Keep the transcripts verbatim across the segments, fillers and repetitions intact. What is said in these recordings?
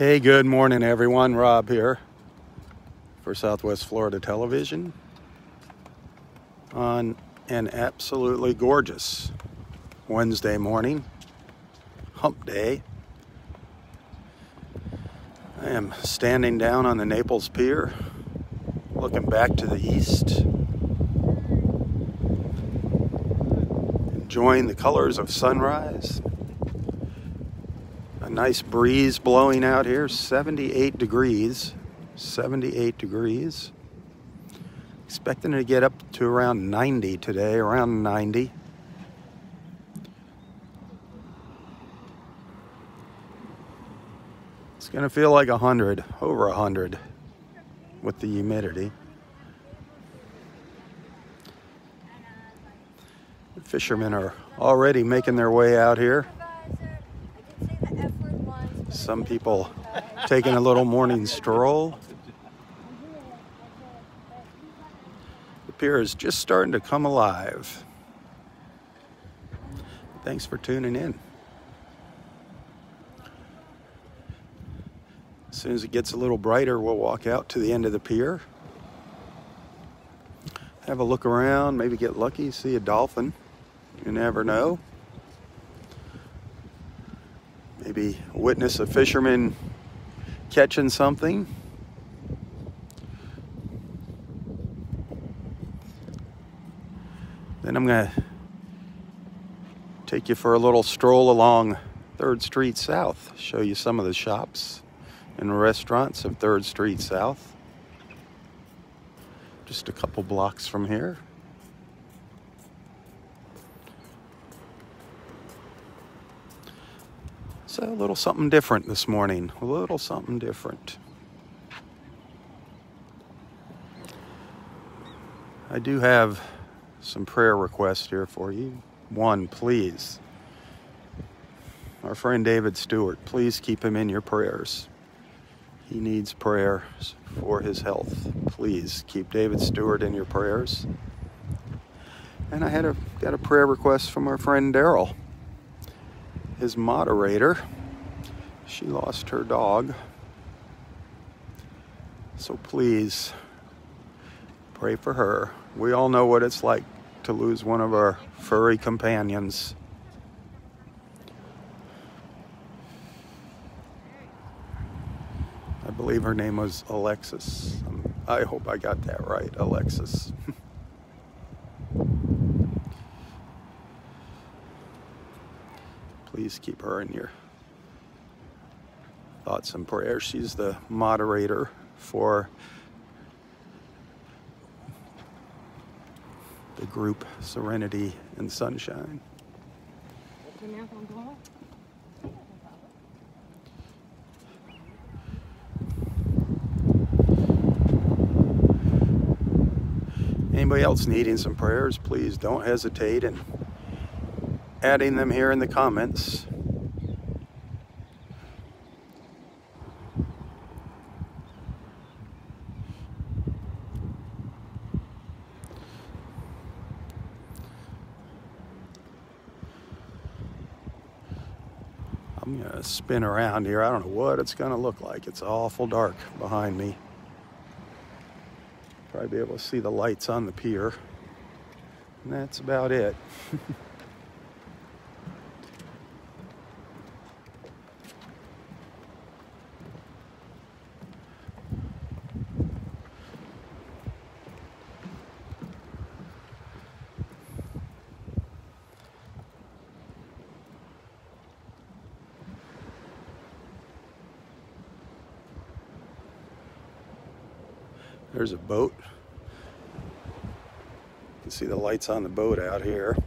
Hey, good morning everyone. Robb here for Southwest Florida Television on an absolutely gorgeous Wednesday morning, hump day. I am standing down on the Naples Pier, looking back to the east, enjoying the colors of sunrise. Nice breeze blowing out here, seventy-eight degrees, seventy-eight degrees. Expecting to get up to around ninety today, around ninety. It's gonna feel like a hundred, over a hundred with the humidity. The fishermen are already making their way out here. Some people taking a little morning stroll. The pier is just starting to come alive. Thanks for tuning in. As soon as it gets a little brighter, we'll walk out to the end of the pier. Have a look around, maybe get lucky, see a dolphin. You never know. Maybe witness a fisherman catching something. Then I'm going to take you for a little stroll along Third Street South, show you some of the shops and restaurants of Third Street South. Just a couple blocks from here. So a little something different this morning, a little something different. I do have some prayer requests here for you. One, please, our friend David Stewart, please keep him in your prayers. He needs prayers for his health. Please keep David Stewart in your prayers. And I had a, got a prayer request from our friend Daryl, his moderator. She lost her dog. So please pray for her. We all know what it's like to lose one of our furry companions. I believe her name was Alexis. I hope I got that right, Alexis. Please keep her in your thoughts and prayers. She's the moderator for the group Serenity and Sunshine. Anybody else needing some prayers, please don't hesitate and adding them here in the comments. I'm gonna spin around here. I don't know what it's gonna look like. It's awful dark behind me. Probably be able to see the lights on the pier. And that's about it. There's a boat. You can see the lights on the boat out here.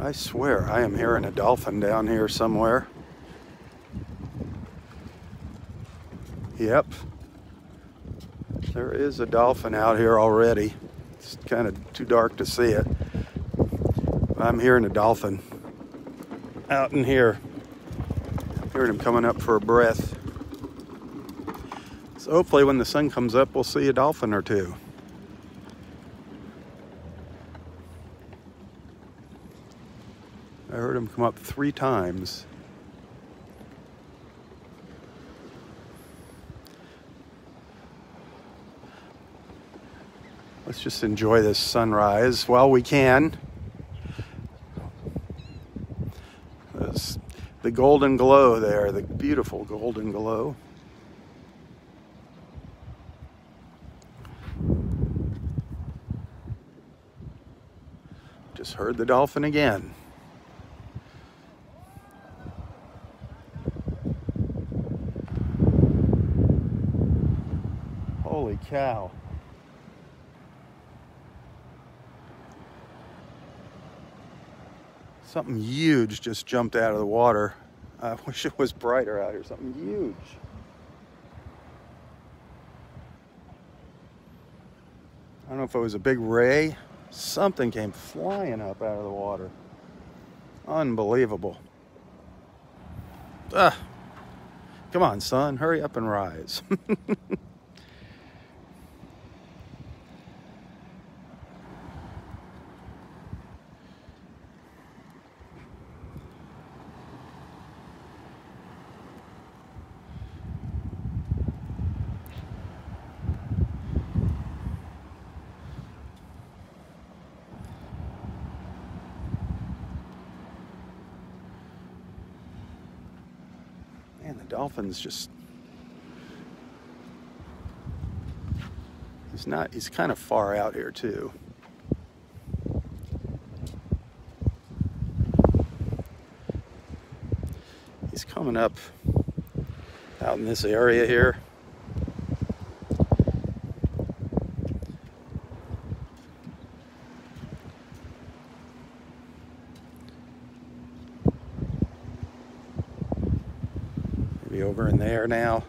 I swear I am hearing a dolphin down here somewhere. Yep, there is a dolphin out here already. It's kind of too dark to see it. I'm hearing a dolphin out in here. Hearing him coming up for a breath. So hopefully when the sun comes up, we'll see a dolphin or two. I heard him come up three times. Let's just enjoy this sunrise while we can. There's the golden glow there, the beautiful golden glow. Just heard the dolphin again. Holy cow. Something huge just jumped out of the water. I wish it was brighter out here. Something huge. I don't know if it was a big ray. Something came flying up out of the water. Unbelievable. Ah, come on, son. Hurry up and rise. Dolphins just, he's not, he's kind of far out here too. He's coming up out in this area here. Over in there now.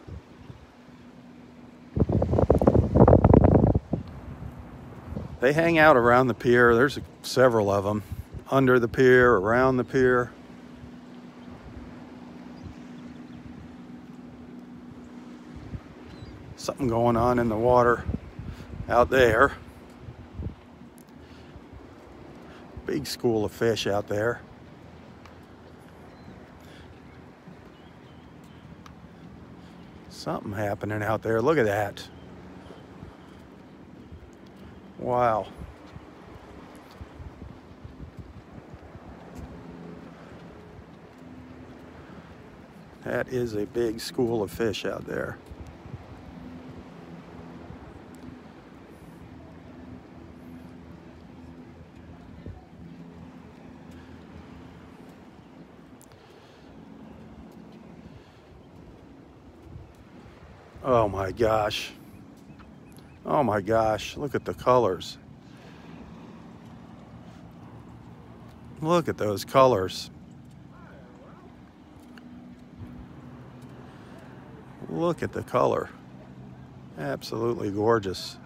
They hang out around the pier. There's several of them. Under the pier, around the pier. Something going on in the water out there. Big school of fish out there. Something happening out there. Look at that. Wow. That is a big school of fish out there. Oh my gosh. Oh my gosh. Look at the colors. Look at those colors. Look at the color. Absolutely gorgeous.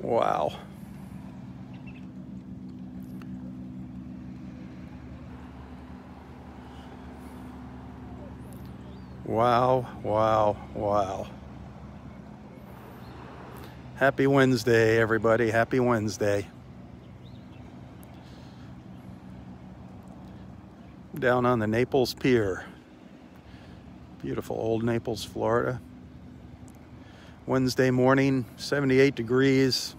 Wow. Wow, wow, wow. Happy Wednesday, everybody. Happy Wednesday. Down on the Naples Pier. Beautiful old Naples, Florida. Wednesday morning, seventy-eight degrees.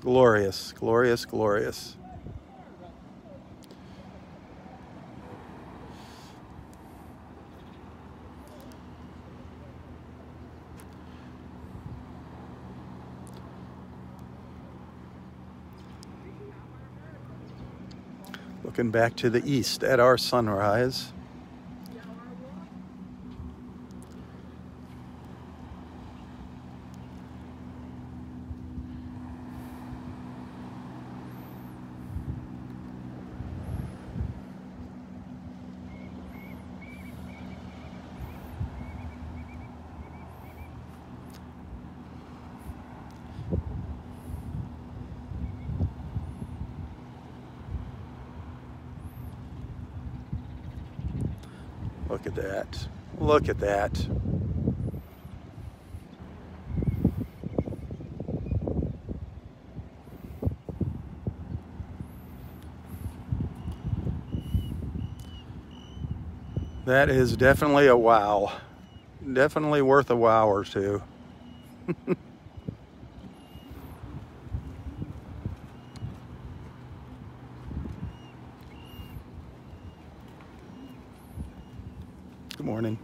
Glorious, glorious, glorious. Looking back to the east at our sunrise. Look at that. Look at that. That is definitely a wow. Definitely worth a wow or two. Good morning.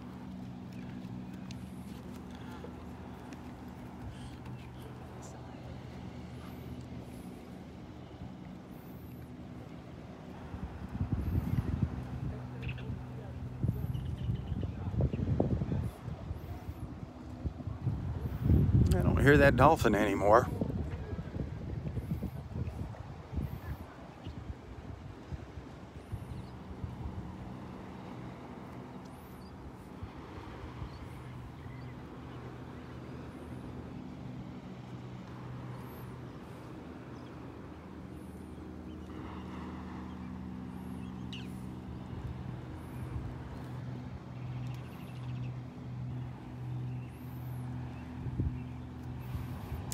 Hear that dolphin anymore.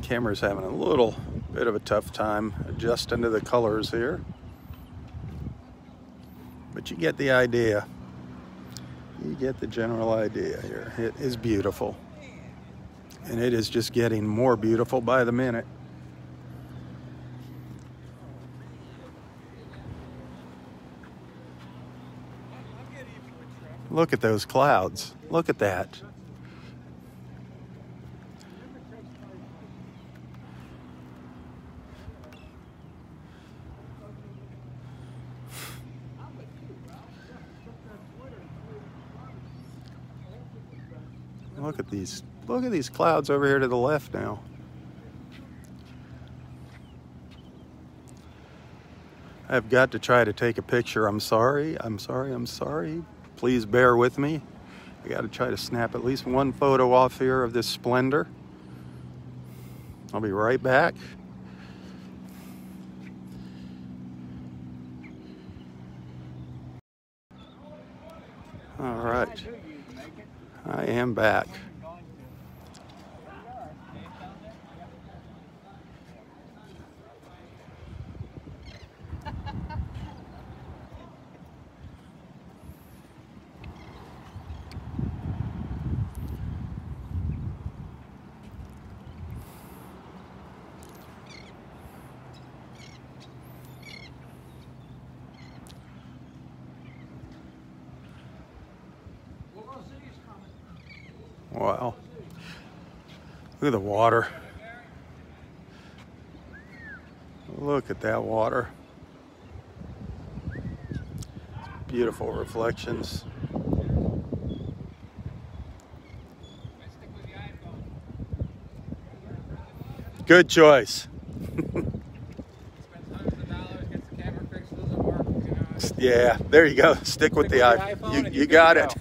Camera's having a little bit of a tough time adjusting to the colors here, but you get the idea. You get the general idea here. It is beautiful, and it is just getting more beautiful by the minute. Look at those clouds. Look at that. Look at these, look at these clouds over here to the left now. I've got to try to take a picture. I'm sorry, I'm sorry, I'm sorry. Please bear with me. I got to try to snap at least one photo off here of this splendor. I'll be right back. All right. I am back. Wow. Look at the water. Look at that water. Beautiful reflections. Good choice. Yeah, there you go. Stick with the iPhone. You, you got it.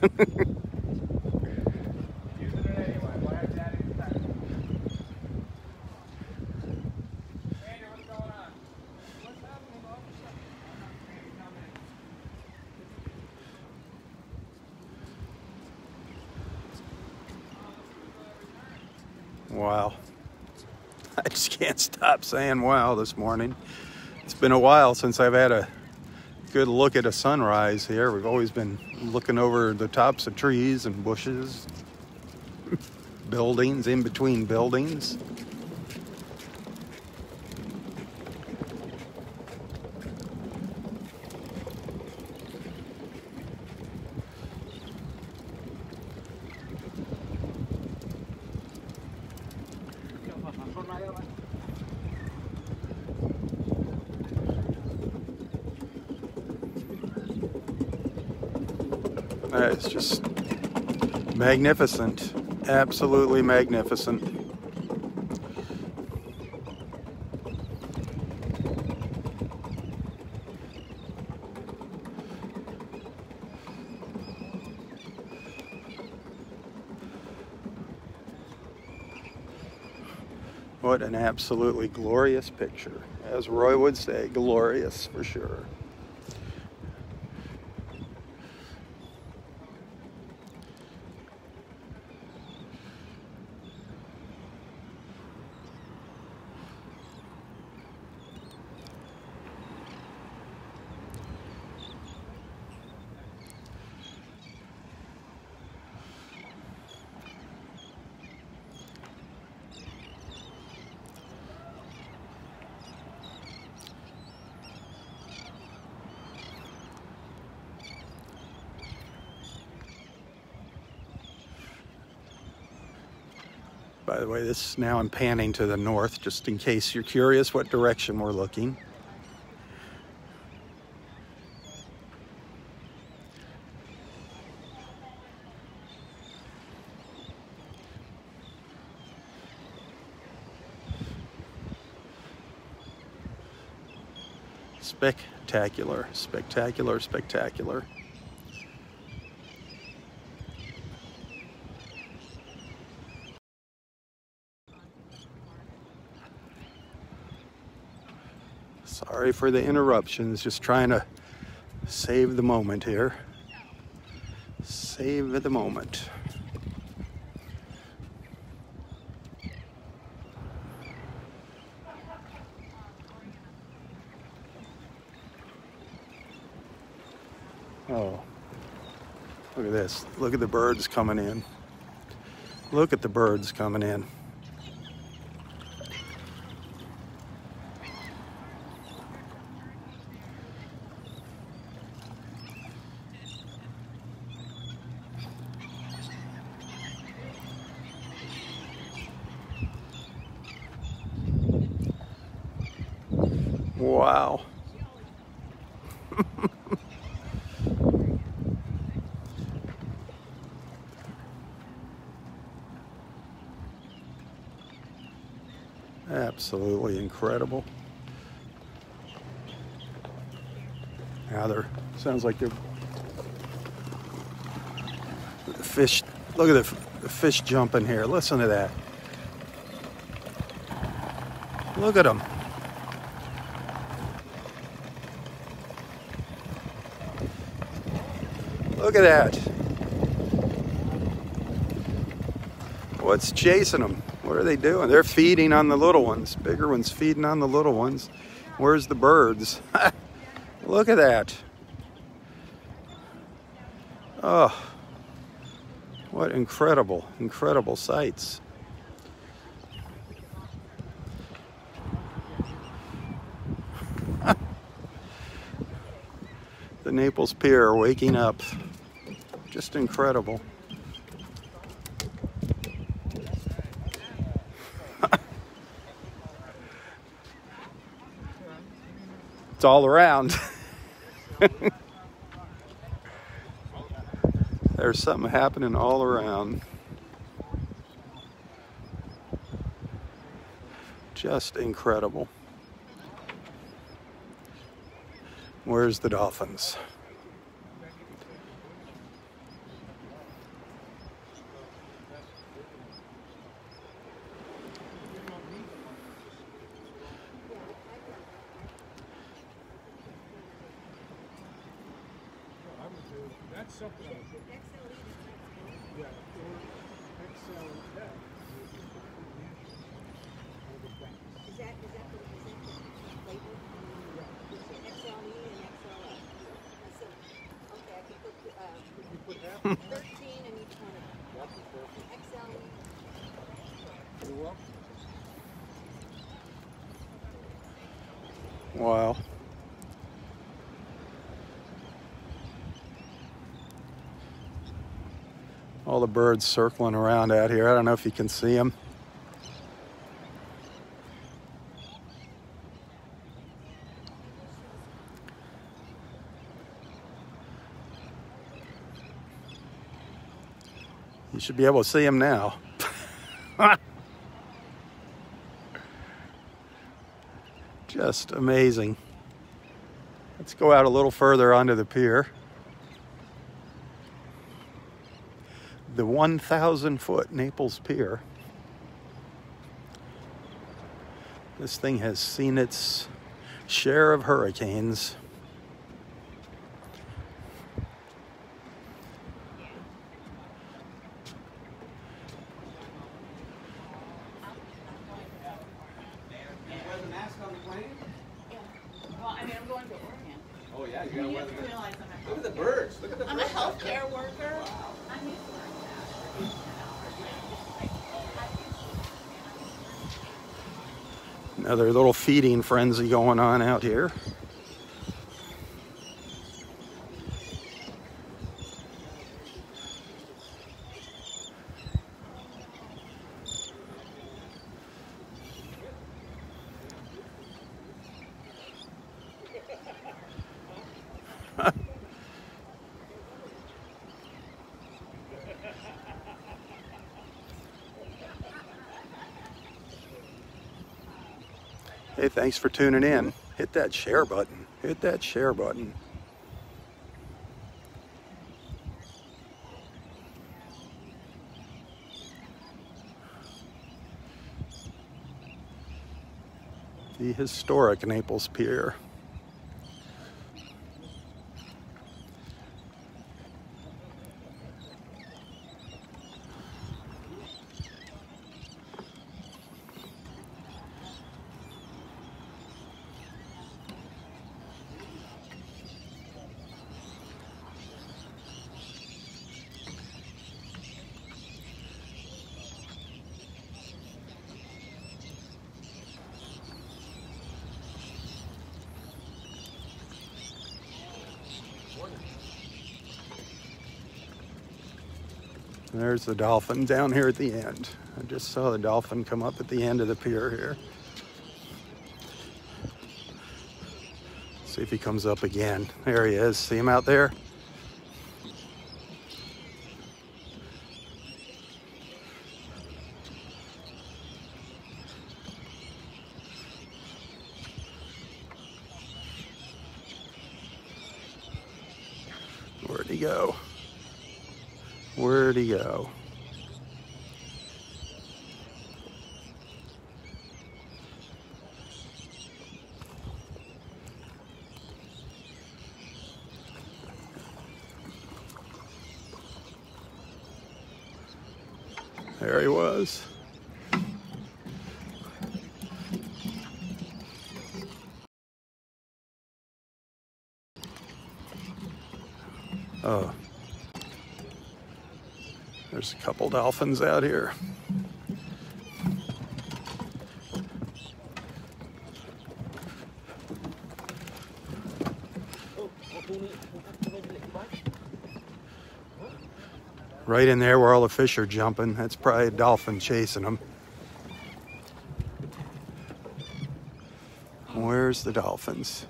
Wow. I just can't stop saying wow this morning. It's been a while since I've had a good look at a sunrise here. We've always been looking over the tops of trees and bushes, buildings, in between buildings. It's just magnificent, absolutely magnificent. What an absolutely glorious picture. As Roy would say, glorious for sure. by the way, this now I'm panning to the north, just in case you're curious what direction we're looking. Spectacular, spectacular, spectacular. Sorry for the interruptions, just trying to save the moment here. Save the moment. Oh, look at this. Look at the birds coming in. Look at the birds coming in. Wow. Absolutely incredible. Now there sounds like they're the fish. Look at the, the fish jumping here. Listen to that. Look at them. Look at that. What's chasing them? What are they doing? They're feeding on the little ones. Bigger ones feeding on the little ones. Where's the birds? Look at that. Oh, what incredible, incredible sights. The Naples Pier waking up. Just incredible. It's all around. There's something happening all around. Just incredible. Where's the dolphins? Wow. All the birds circling around out here. I don't know if you can see them. You should be able to see them now. Just amazing. Let's go out a little further onto the pier. The one thousand foot Naples Pier. This thing has seen its share of hurricanes. Another little feeding frenzy going on out here. Hey, thanks for tuning in. Hit that share button. Hit that share button. The historic Naples Pier. There's the dolphin down here at the end. I just saw the dolphin come up at the end of the pier here. See if he comes up again. There he is. See him out there? Where'd he go? Where'd he go? There he was. Oh. There's a couple dolphins out here. Right in there where all the fish are jumping. That's probably a dolphin chasing them. Where's the dolphins?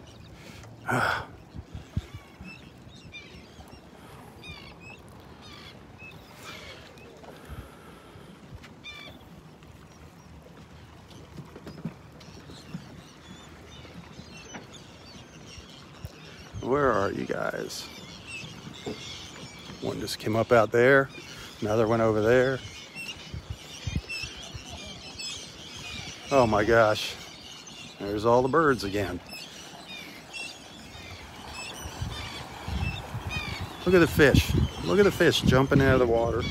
Where are you guys? One just came up out there, another one over there. Oh my gosh, there's all the birds again. Look at the fish, look at the fish jumping out of the water.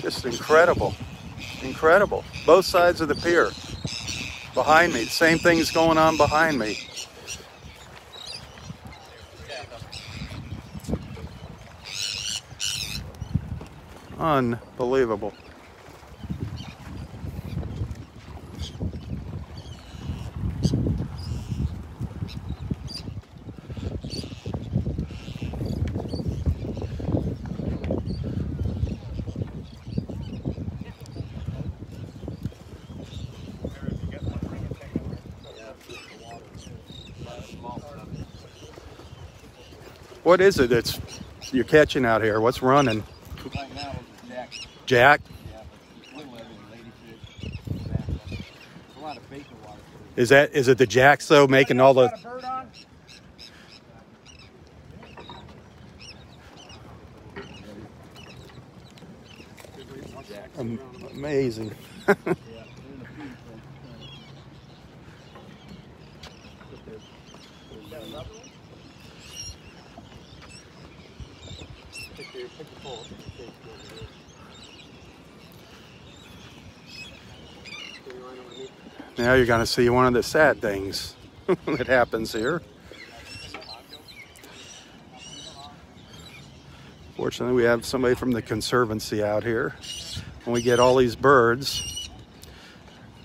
Just incredible, incredible. Both sides of the pier, behind me. Same thing's going on behind me. Unbelievable. What is it that's you're catching out here? What's running? Right now it's jack. Jack? Yeah, but little ladyfish. A lot of bait in the water. Is that is it the jacks though making all the bird on? Um, amazing. Now you're going to see one of the sad things. It happens here. Fortunately, we have somebody from the conservancy out here. When we get all these birds,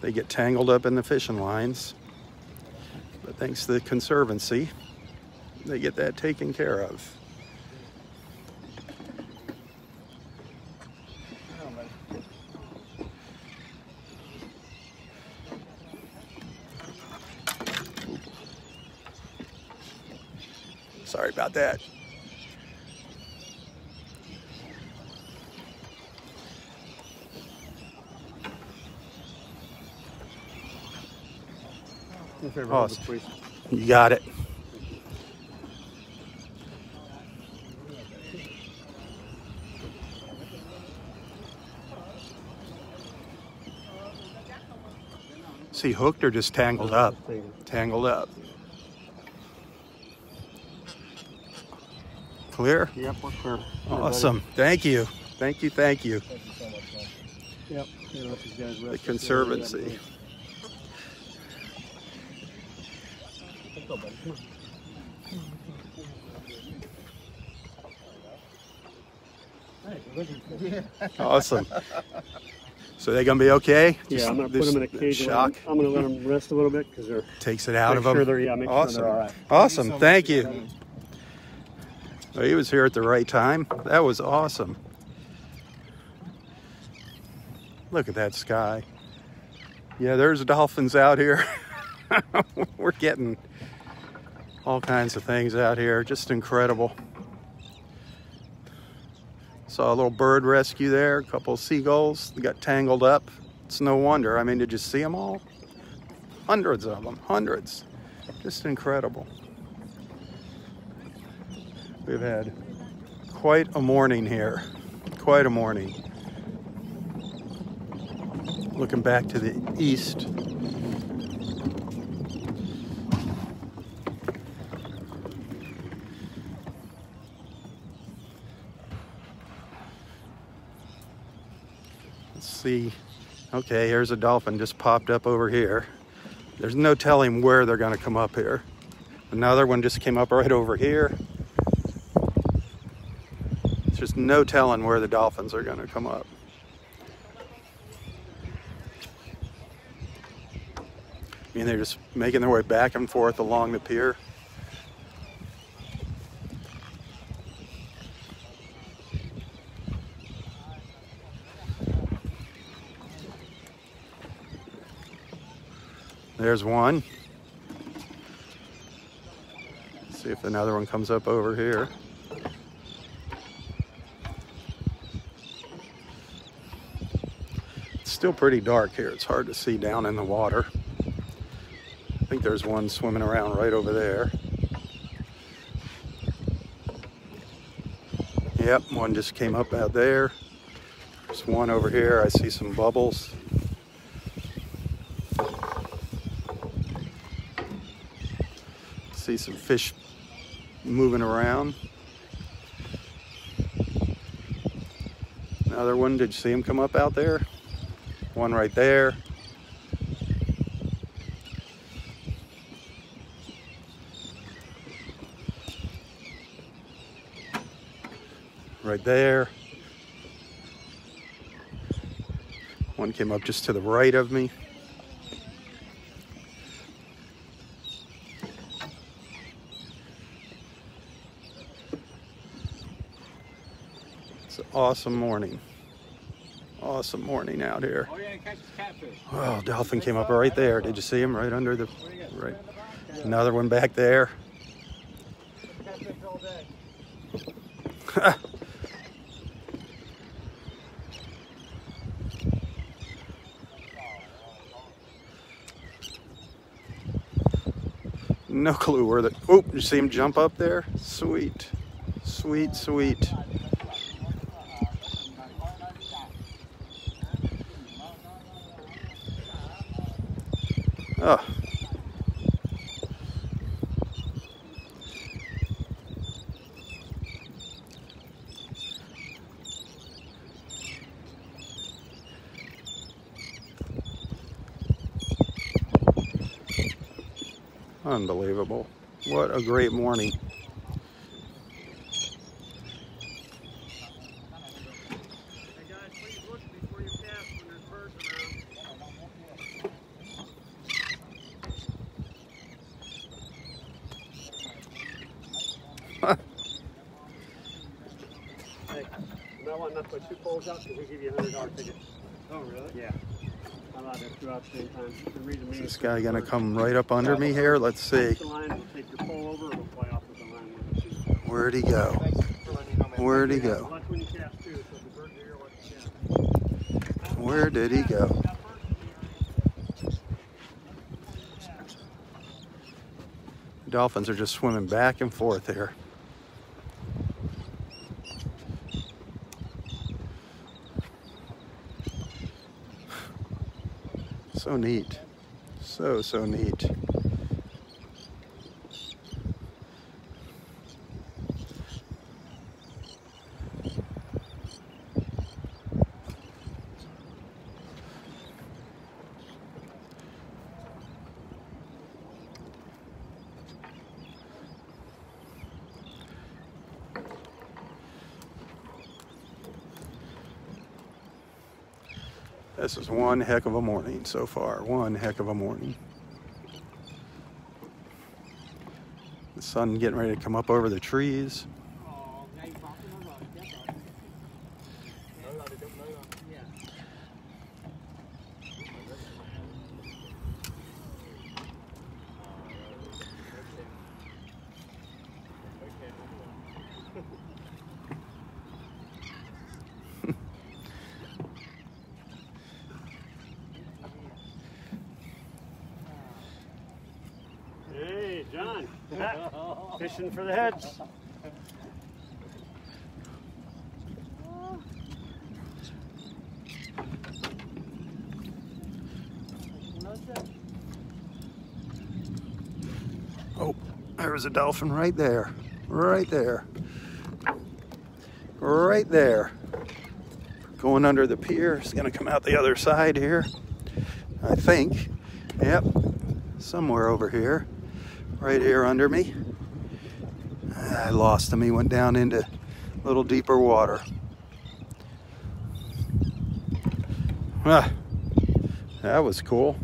they get tangled up in the fishing lines. But thanks to the conservancy, they get that taken care of. Sorry about that. Awesome. You got it. See, hooked or just tangled up? Tangled up. Clear? Yep, we're clear. Awesome. Everybody. Thank you. Thank you, thank you. Thank you so much, man. Yep. You know, these guys the Conservancy. Awesome. So they're going to be okay? Yeah, just, I'm going to put them in a cage. Shock. I'm going to let them rest a little bit because they're... Takes it out of sure them. Yeah, make awesome. Sure they're all right. Awesome. Thank you. So thank you. Well, he was here at the right time. That was awesome. Look at that sky. Yeah, there's dolphins out here. We're getting all kinds of things out here. Just incredible. Saw a little bird rescue there, a couple of seagulls that got tangled up. It's no wonder. I mean, did you see them all? Hundreds of them, hundreds. Just incredible. We've had quite a morning here, quite a morning. Looking back to the east. See, okay, here's a dolphin just popped up over here. There's no telling where they're gonna come up here. Another one just came up right over here. There's just no telling where the dolphins are gonna come up. I mean, they're just making their way back and forth along the pier. There's one. Let's see if another one comes up over here. It's still pretty dark here. It's hard to see down in the water. I think there's one swimming around right over there. Yep, one just came up out there. There's one over here. I see some bubbles. See some fish moving around. Another one, did you see him come up out there? One right there. Right there. One came up just to the right of me. Awesome morning. Awesome morning out here. Oh, yeah, catch catfish. Oh, dolphin came up right there. Did you see him right under the right? Another one back there. Catfish all day. No clue where the... Oh, you see him jump up there? Sweet. Sweet, sweet. Oh. Unbelievable. What a great morning. This guy gonna come right up under me here. Let's see. Where'd he go? Where'd he go? Where did he go? Dolphins are just swimming back and forth here. So neat. So, so neat. This is one heck of a morning so far, one heck of a morning. The sun getting ready to come up over the trees. For the heads. Oh, there's a dolphin right there. Right there. Right there. Going under the pier. It's going to come out the other side here, I think. Yep. Somewhere over here. Right here under me. I lost him. He went down into a little deeper water. Ah, that was cool.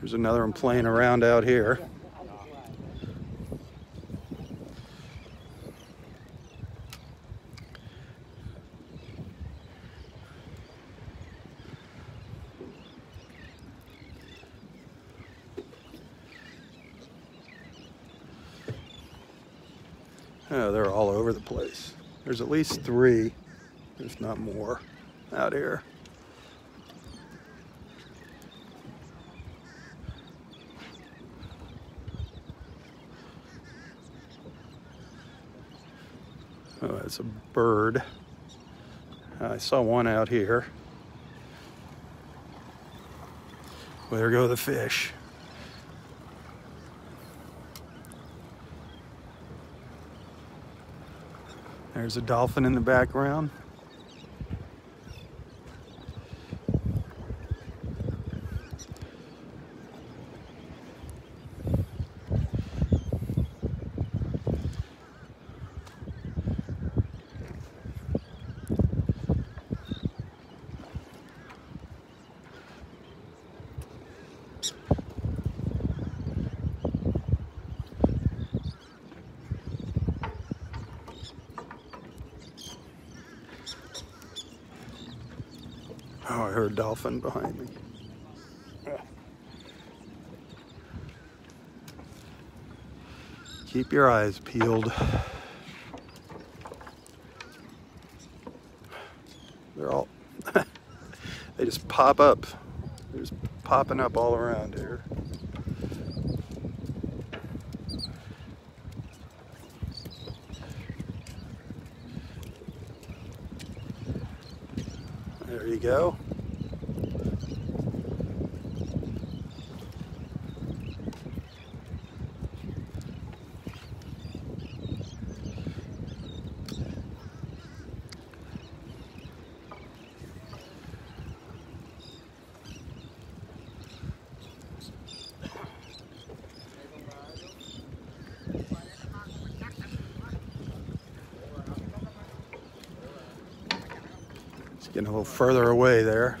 There's another one playing around out here. Oh, they're all over the place. There's at least three, if not more, out here. Oh, that's a bird. I saw one out here. Well, there go the fish. There's a dolphin in the background. Dolphin behind me. Keep your eyes peeled. They're all, they just pop up. They're just popping up all around here. There you go. Getting a little further away there.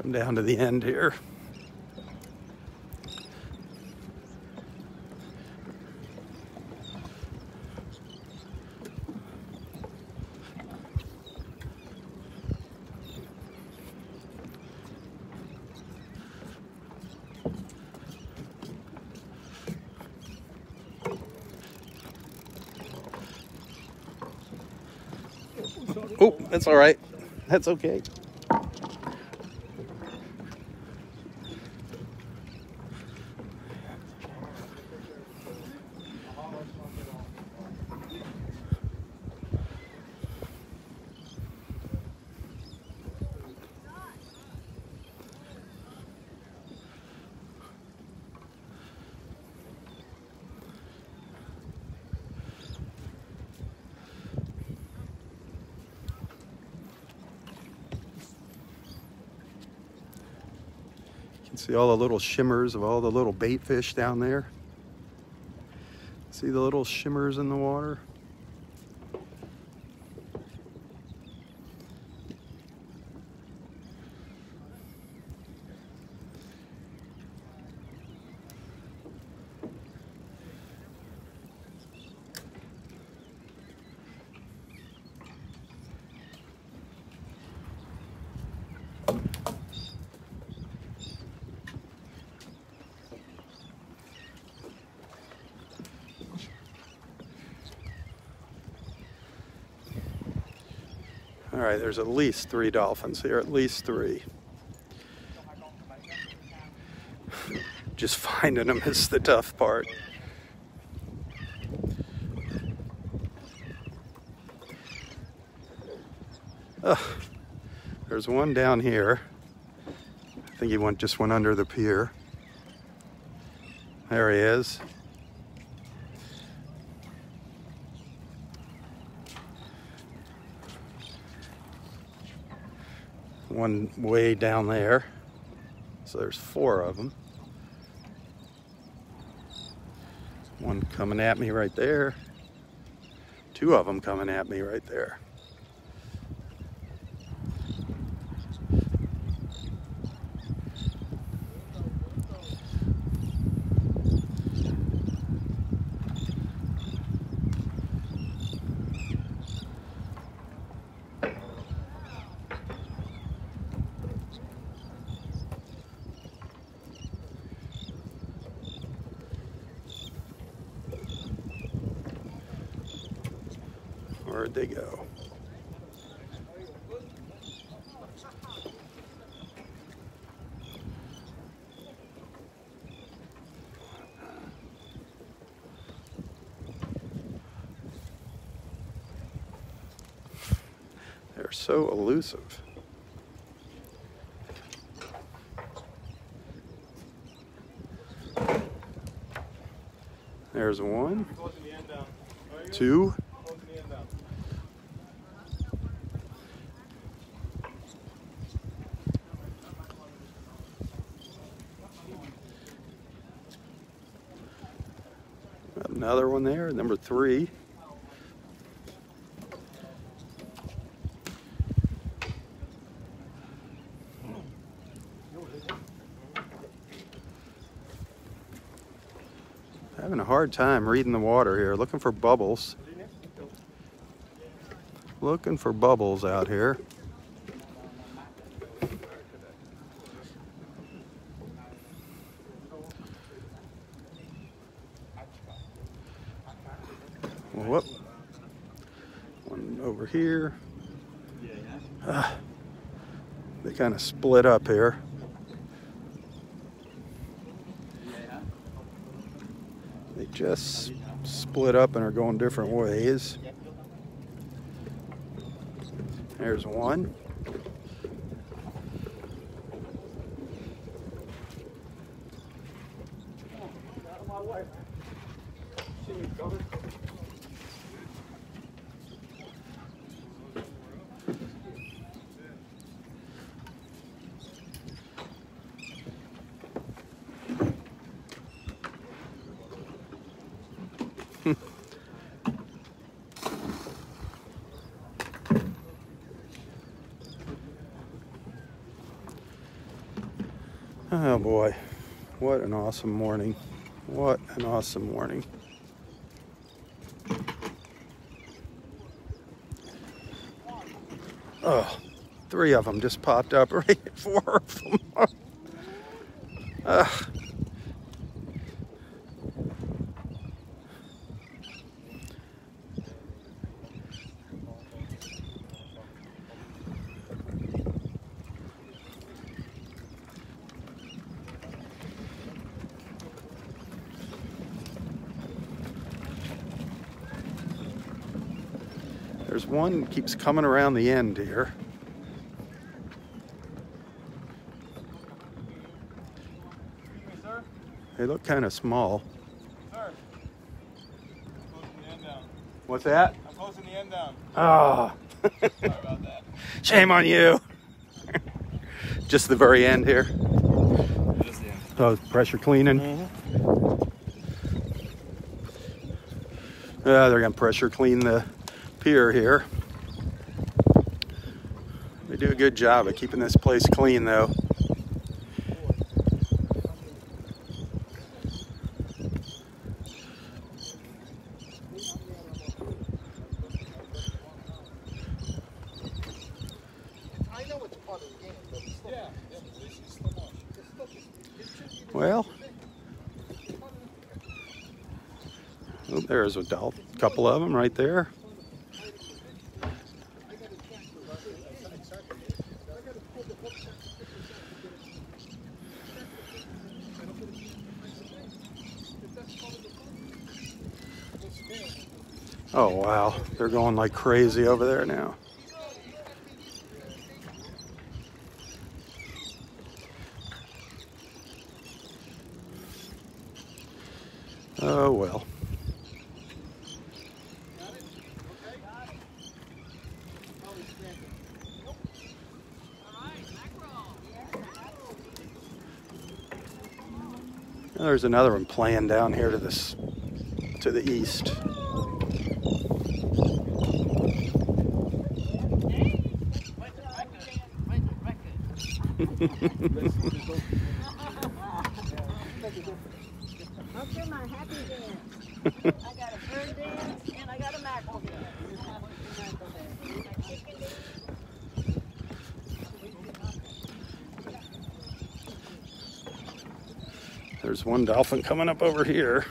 Come down to the end here. Oh, that's all right. That's okay. See all the little shimmers of all the little bait fish down there. See the little shimmers in the water? All right, there's at least three dolphins here, at least three. Just finding them is the tough part. Oh, there's one down here. I think he went, just went under the pier. There he is. One way down there, so there's four of them. One coming at me right there. Two of them coming at me right there. Where'd they go? They're so elusive. There's one, two. Another one there, number three. Having a hard time reading the water here, looking for bubbles. Looking for bubbles out here. Whoop. One over here. Uh, They kind of split up here. They just split up and are going different ways. There's one. Oh boy, what an awesome morning. What an awesome morning. Oh, three of them just popped up, right? Four of them. uh, One keeps coming around the end here. They look kind of small. Sir, I'm posting the end down. What's that? I'm posting the end down. Oh. Sorry about that. Shame on you. Just the very end here. Just the end. Oh, pressure cleaning. Mm-hmm. Uh, they're going to pressure clean the pier here. They do a good job of keeping this place clean though. Well, oh, there's a couple of them right there. Oh wow, they're going like crazy over there now. Oh well. There's another one playing down here to this to the east. There's one dolphin coming up over here.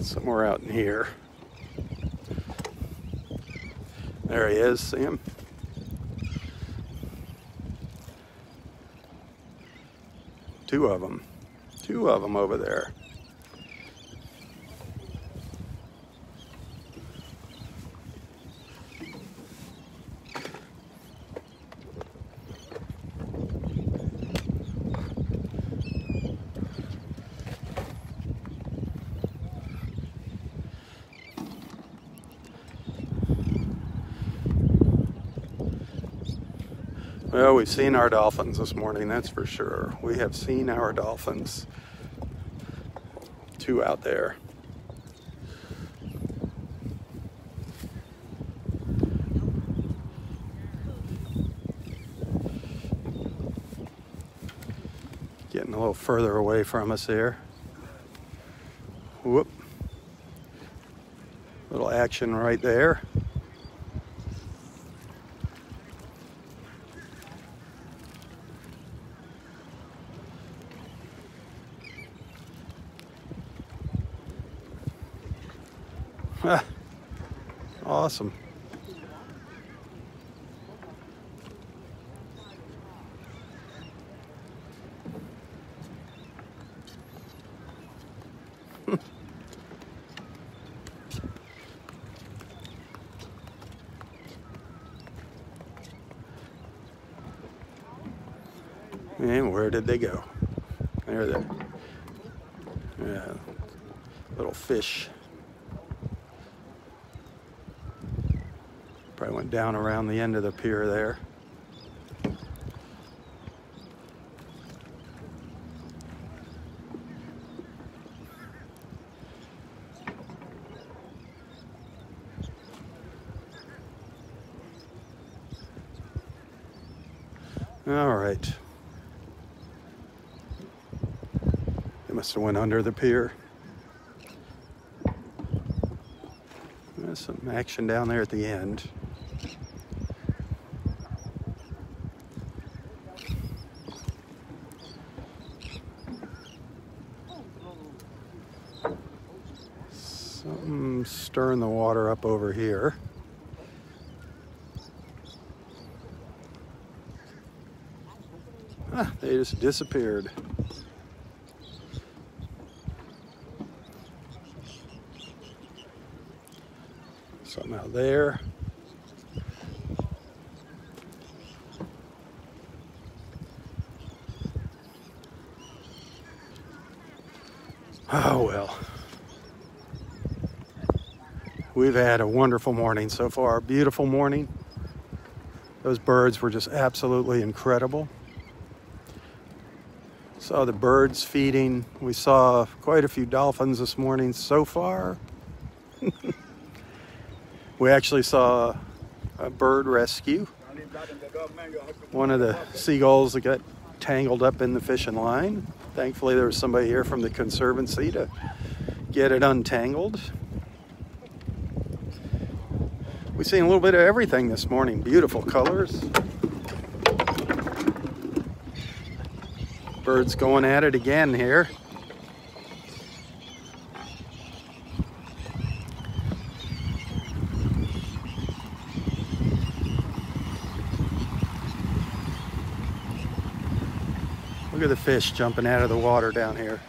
Somewhere out in here. There he is, see him? Two of them. Two of them over there. Well, we've seen our dolphins this morning, that's for sure. We have seen our dolphins. Two out there. Getting a little further away from us there. Whoop. Little action right there. Ah, awesome. And where did they go? There they are. Yeah, little fish. Probably went down around the end of the pier there. All right. They must have went under the pier. There's some action down there at the end. Something stirring the water up over here. Ah, they just disappeared. Something out there. Oh well. We've had a wonderful morning so far. A beautiful morning. Those birds were just absolutely incredible. Saw the birds feeding. We saw quite a few dolphins this morning so far. We actually saw a bird rescue. One of the seagulls that got tangled up in the fishing line. Thankfully there was somebody here from the conservancy to get it untangled. We've seen a little bit of everything this morning. Beautiful colors. Birds going at it again here. Look at the fish jumping out of the water down here.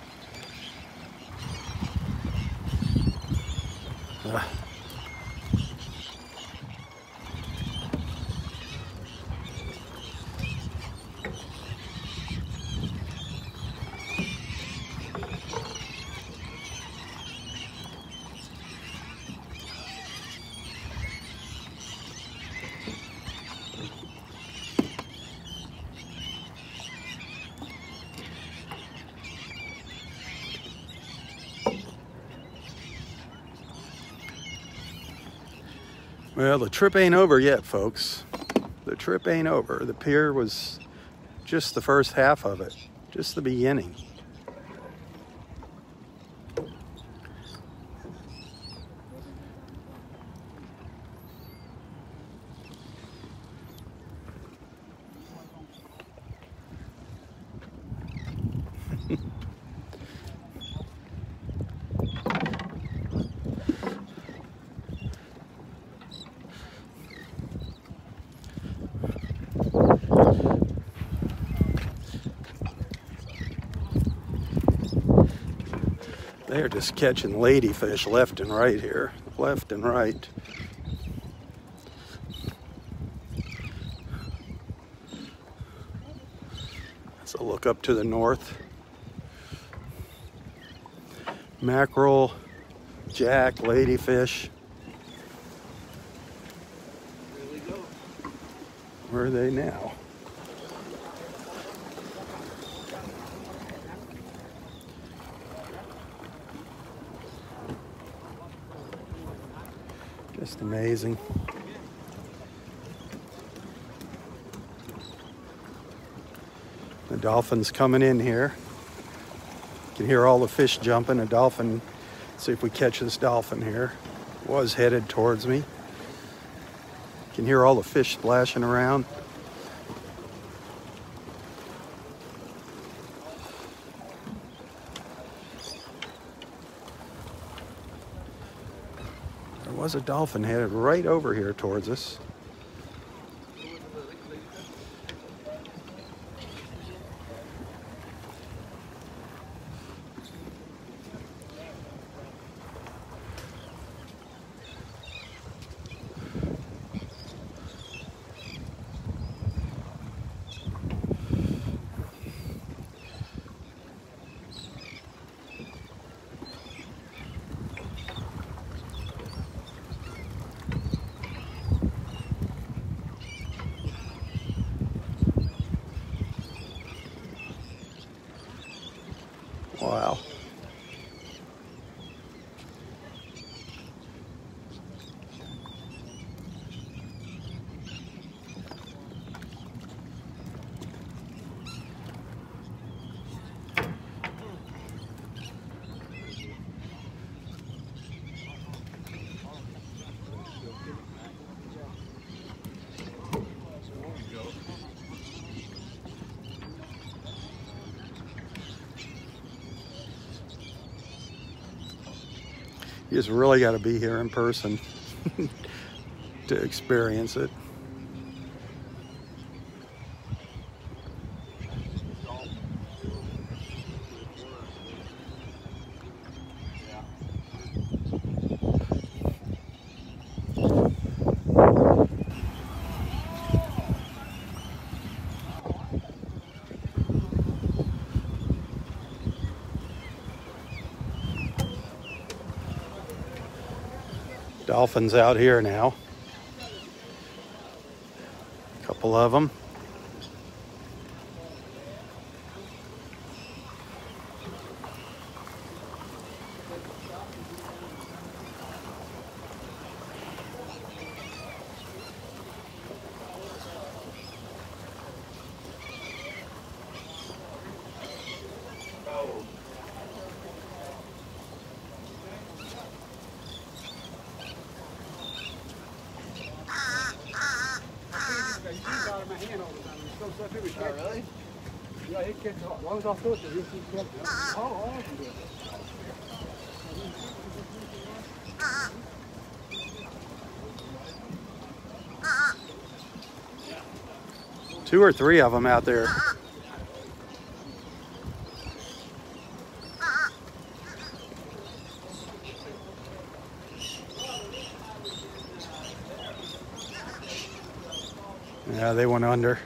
Ugh. Well, the trip ain't over yet, folks. The trip ain't over. The pier was just the first half of it, just the beginning. They're just catching ladyfish left and right here, left and right. Let's look up to the north. Mackerel, jack, ladyfish. Where are they now? Just amazing. The dolphins coming in here. You can hear all the fish jumping. A dolphin. Let's see if we catch this dolphin here. It was headed towards me. You can hear all the fish splashing around. There was a dolphin headed right over here towards us. Wow. You just really got to be here in person to experience it. Dolphins out here now. A couple of them. Two or three of them out there. Yeah, they went under.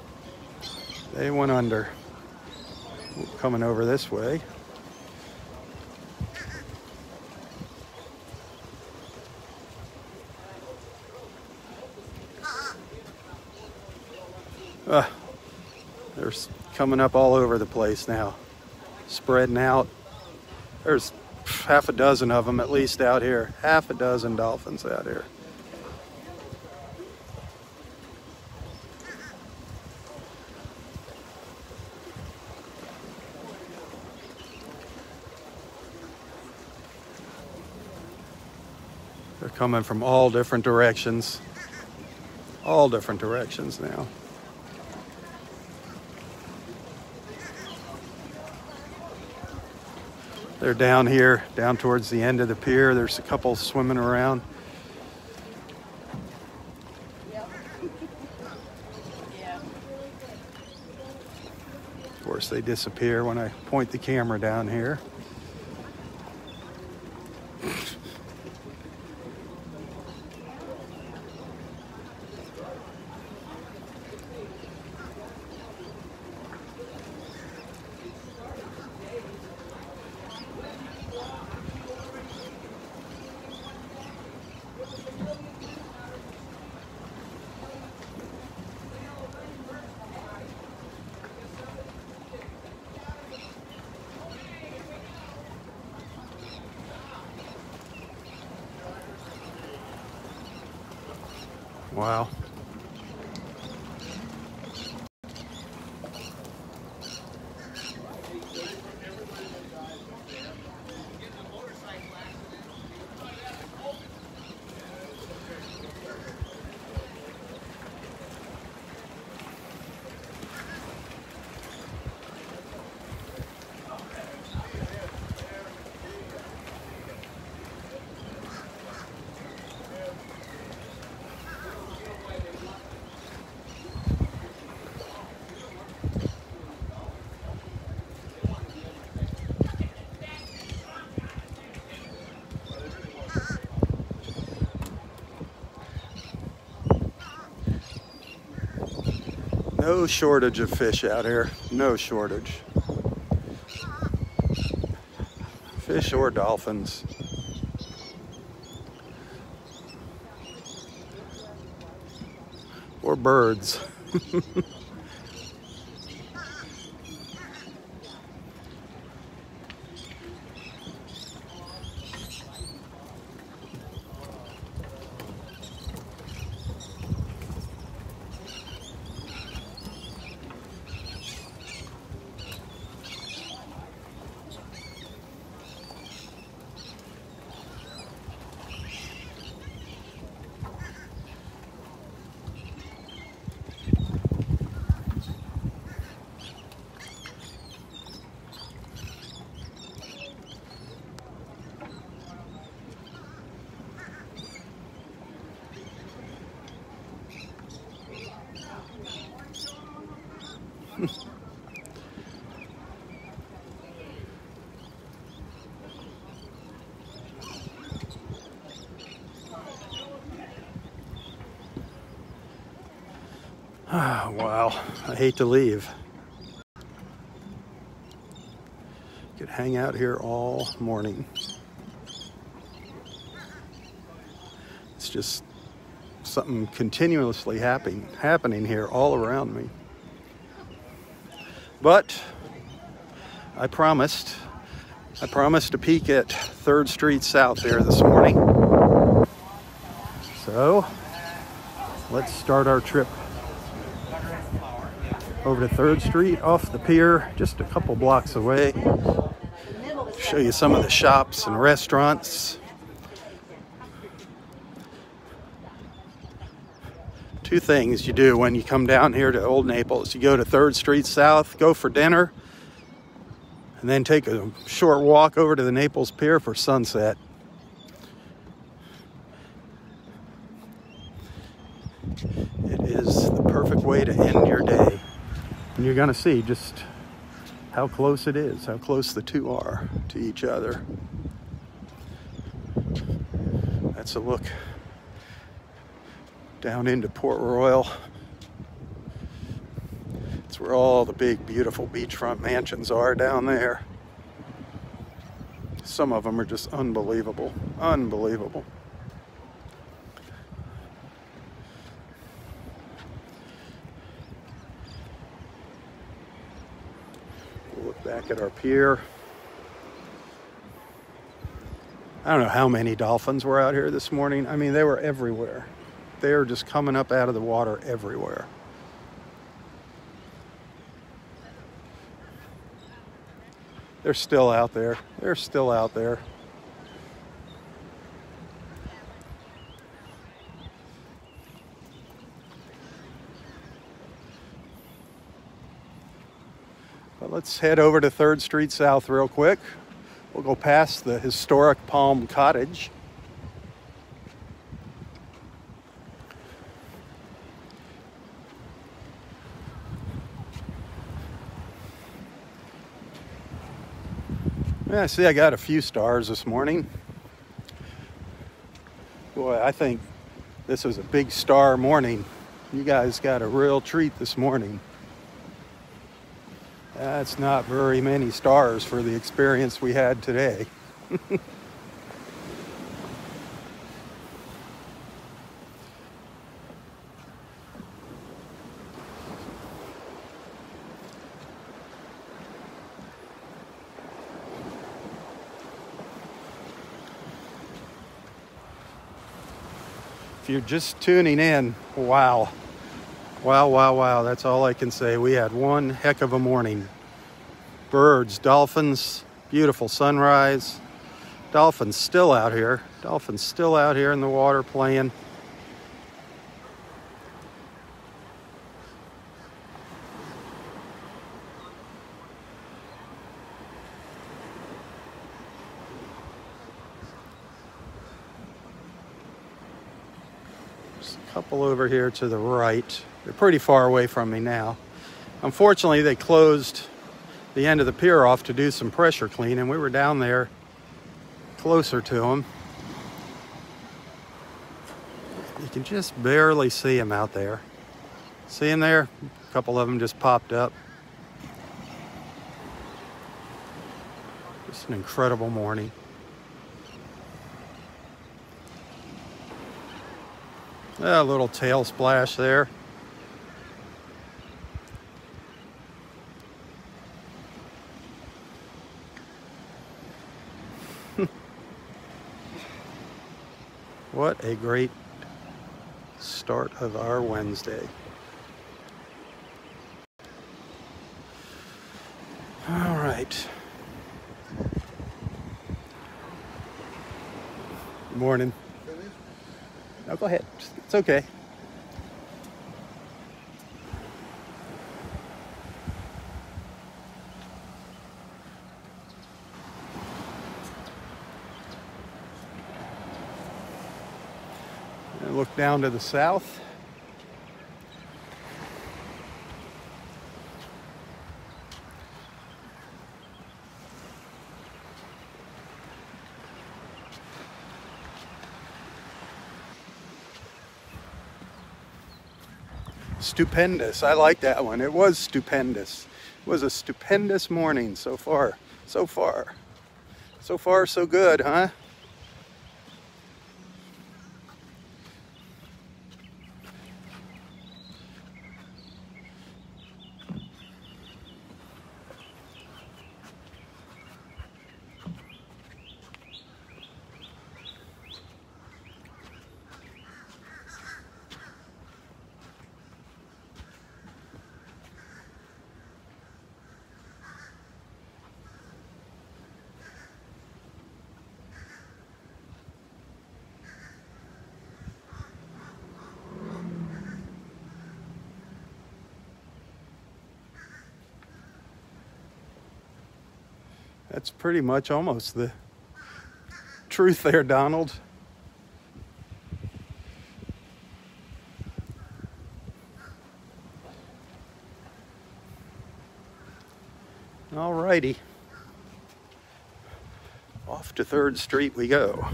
They went under. Coming over this way. Uh, they're coming up all over the place now, spreading out. There's half a dozen of them at least out here. Half a dozen dolphins out here. They're coming from all different directions. All different directions now. They're down here, down towards the end of the pier. There's a couple swimming around. Of course, they disappear when I point the camera down here. Wow. No shortage of fish out here. No shortage. Fish or dolphins. Or birds. Ah, wow, I hate to leave. Could hang out here all morning. It's just something continuously happening, happening here all around me. But I promised, I promised to peek at Third Street South here this morning. So let's start our trip over to Third Street off the pier, just a couple blocks away. Show you some of the shops and restaurants. Two things you do when you come down here to Old Naples. You go to Third Street South, go for dinner, and then take a short walk over to the Naples Pier for sunset. It is the perfect way to end your day. And you're gonna see just how close it is, how close the two are to each other. That's a look down into Port Royal. It's where all the big, beautiful beachfront mansions are down there. Some of them are just unbelievable, unbelievable. Back at our pier. I don't know how many dolphins were out here this morning. I mean, they were everywhere. They were just coming up out of the water everywhere. They're still out there. They're still out there. Let's head over to Third Street South real quick. We'll go past the historic Palm Cottage. Yeah, see, I got a few stars this morning. Boy, I think this was a big star morning. You guys got a real treat this morning. That's not very many stars for the experience we had today. If you're just tuning in, wow. Wow, wow, wow, that's all I can say. We had one heck of a morning. Birds, dolphins, beautiful sunrise. Dolphins still out here. Dolphins still out here in the water playing. There's a couple over here to the right. They're pretty far away from me now. Unfortunately, they closed the end of the pier off to do some pressure cleaning. We were down there closer to them. You can just barely see them out there. See them there? A couple of them just popped up. It's an incredible morning. A little tail splash there. What a great start of our Wednesday. All right. Good morning. No, go ahead. It's okay. And look down to the south. Stupendous. I like that one. It was stupendous. It was a stupendous morning so far. So far. So far, so good, huh? That's pretty much almost the truth there, Donald. All righty. Off to Third Street we go.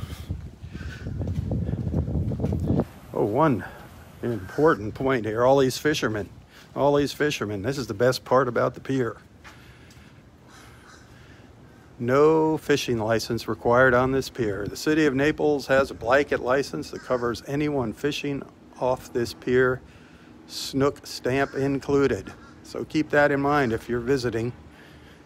Oh, one important point here. All these fishermen. All these fishermen. This is the best part about the pier. No fishing license required on this pier. The city of Naples has a blanket license that covers anyone fishing off this pier, snook stamp included. So keep that in mind if you're visiting.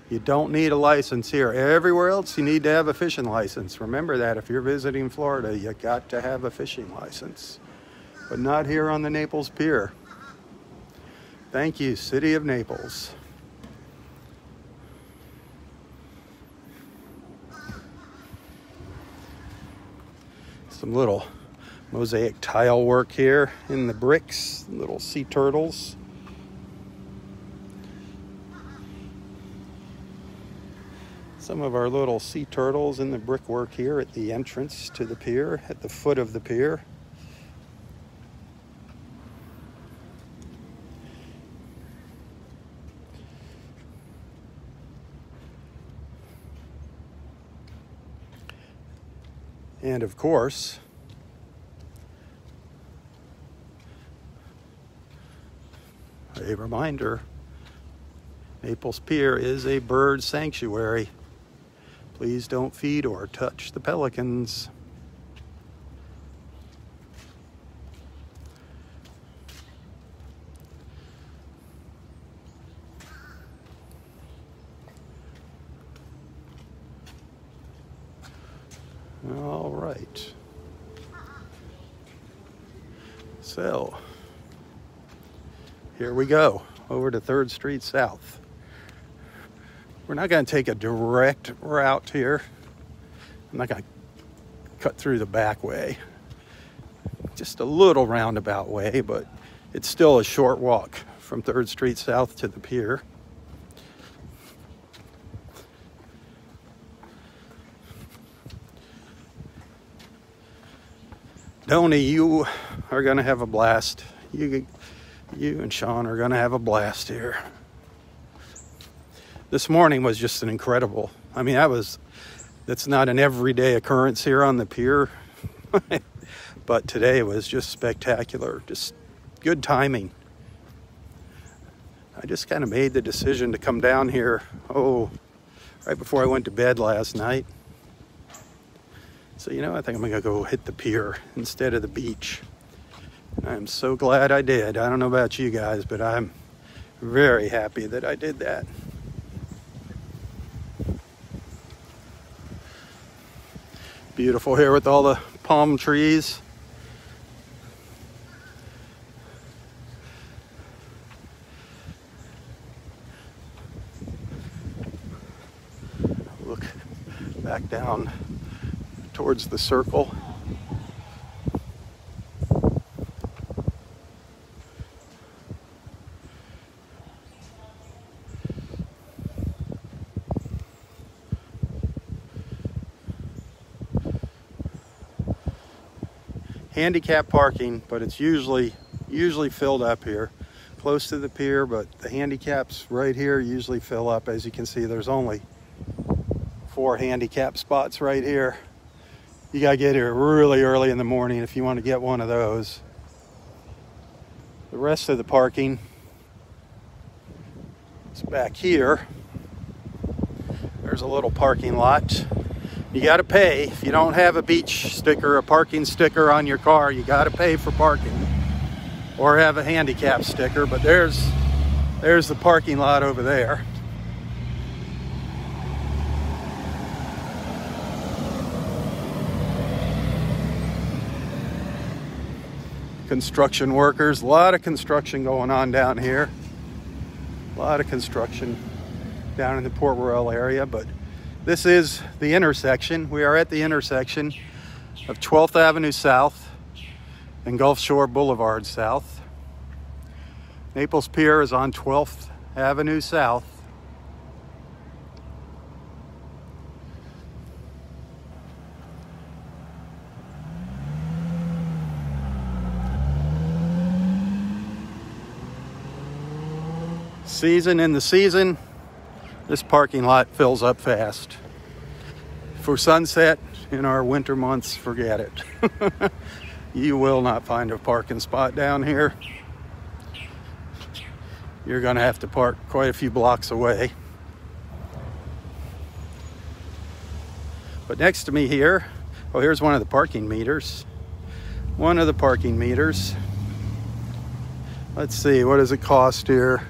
You don't need a license here. Everywhere else you need to have a fishing license. Remember that if you're visiting Florida, you got to have a fishing license. But not here on the Naples Pier. Thank you, City of Naples. Some little mosaic tile work here in the bricks, little sea turtles. Some of our little sea turtles in the brickwork here at the entrance to the pier, at the foot of the pier. And of course, a reminder, Naples Pier is a bird sanctuary. Please don't feed or touch the pelicans. All right. So, here we go, over to Third Street South. We're not going to take a direct route here. I'm not going to cut through the back way. Just a little roundabout way, but it's still a short walk from Third Street South to the pier. Tony, you are going to have a blast. You, you and Sean are going to have a blast here. This morning was just an incredible. I mean, that was. That's not an everyday occurrence here on the pier, but today was just spectacular. Just good timing. I just kind of made the decision to come down here, oh, right before I went to bed last night. So, you know, I think I'm gonna go hit the pier instead of the beach. And I'm so glad I did. I don't know about you guys, but I'm very happy that I did that. Beautiful here with all the palm trees. Look back down towards the circle. Handicap parking, but it's usually usually filled up here close to the pier, but the handicaps right here usually fill up. As you can see, there's only four handicap spots right here. You gotta get here really early in the morning if you want to get one of those. The rest of the parking is back here. There's a little parking lot. You got to pay. If you don't have a beach sticker, a parking sticker on your car, you got to pay for parking or have a handicap sticker. But there's there's the parking lot over there. Construction workers, a lot of construction going on down here. A lot of construction down in the Port Royal area, but this is the intersection. We are at the intersection of twelfth Avenue South and Gulf Shore Boulevard South. Naples Pier is on twelfth Avenue South. Season in the season. This parking lot fills up fast. For sunset in our winter months, forget it. You will not find a parking spot down here. You're gonna have to park quite a few blocks away. But next to me here, oh, here's one of the parking meters. One of the parking meters. Let's see, what does it cost here?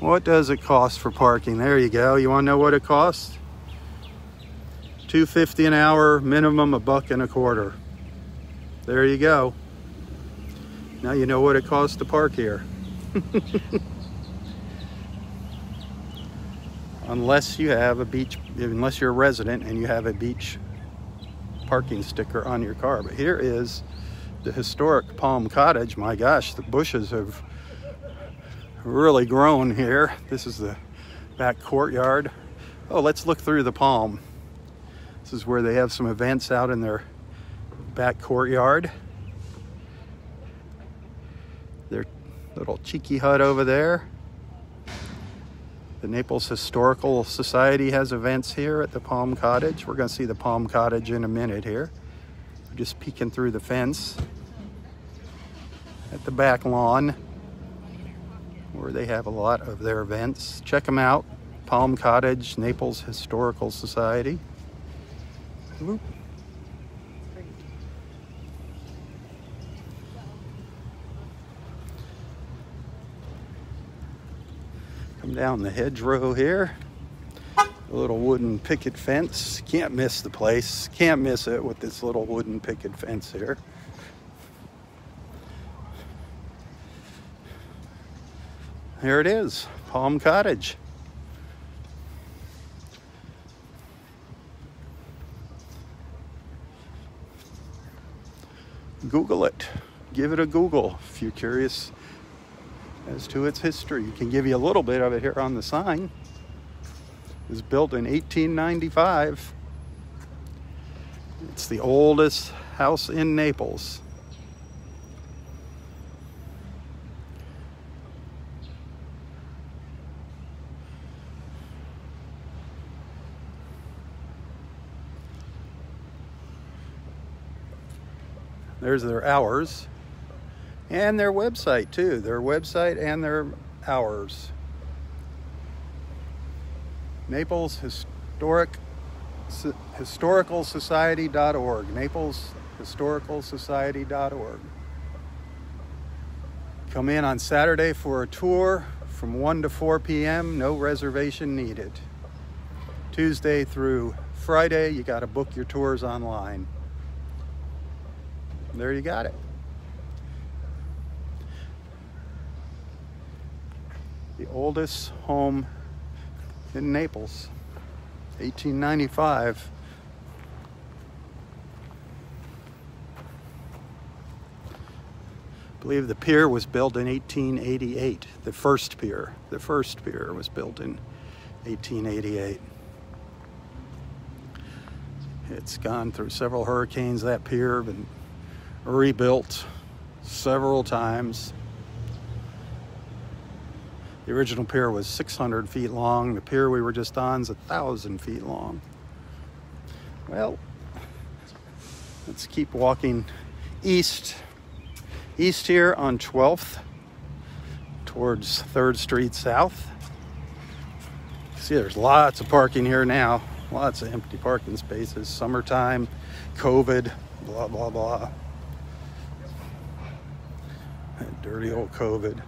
What does it cost for parking? There you go. You want to know what it costs? two fifty an hour, minimum a buck and a quarter. There you go. Now you know what it costs to park here. Unless you have a beach, unless you're a resident and you have a beach parking sticker on your car. But here is the historic Palm Cottage. My gosh, the bushes have really grown here. This is the back courtyard. Oh, let's look through the palm. This is where they have some events out in their back courtyard. Their little cheeky hut over there. The Naples Historical Society has events here at the Palm Cottage. We're going to see the Palm Cottage in a minute here. We're just peeking through the fence at the back lawn, where they have a lot of their events. Check them out. Palm Cottage, Naples Historical Society. Whoop. Come down the hedgerow here. A little wooden picket fence. Can't miss the place. Can't miss it with this little wooden picket fence here. Here it is, Palm Cottage. Google it. Give it a Google if you're curious as to its history. You can give you a little bit of it here on the sign. It was built in eighteen ninety-five. It's the oldest house in Naples. There's their hours. And their website too, their website and their hours. Naples Historic so, Historical Society dot org. Naples Historical Society dot org. Come in on Saturday for a tour from one to four p m No reservation needed. Tuesday through Friday, you got to book your tours online. There you got it. The oldest home in Naples, eighteen ninety-five. I believe the pier was built in eighteen eighty-eight. The first pier, the first pier was built in eighteen eighty-eight. It's gone through several hurricanes, that pier, been rebuilt several times. The original pier was six hundred feet long. The pier we were just on is one thousand feet long. Well, let's keep walking east. East here on twelfth towards Third Street South. See, there's lots of parking here now. Lots of empty parking spaces. Summertime, COVID, blah, blah, blah. That dirty old COVID.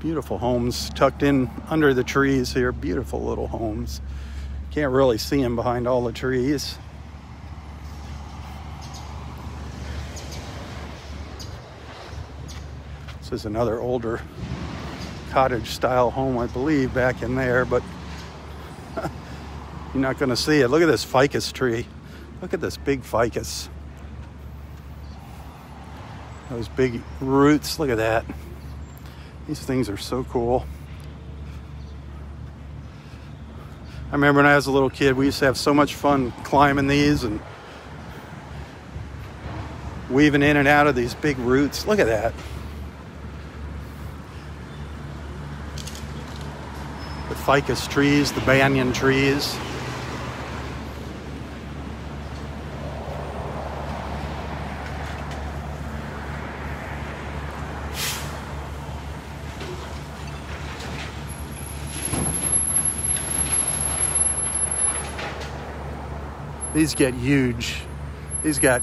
Beautiful homes tucked in under the trees here. Beautiful little homes. Can't really see them behind all the trees. This is another older cottage style home, I believe, back in there, but you're not gonna see it. Look at this ficus tree. Look at this big ficus. Those big roots, look at that. These things are so cool. I remember when I was a little kid, we used to have so much fun climbing these and weaving in and out of these big roots. Look at that. The ficus trees, the banyan trees. These get huge. These got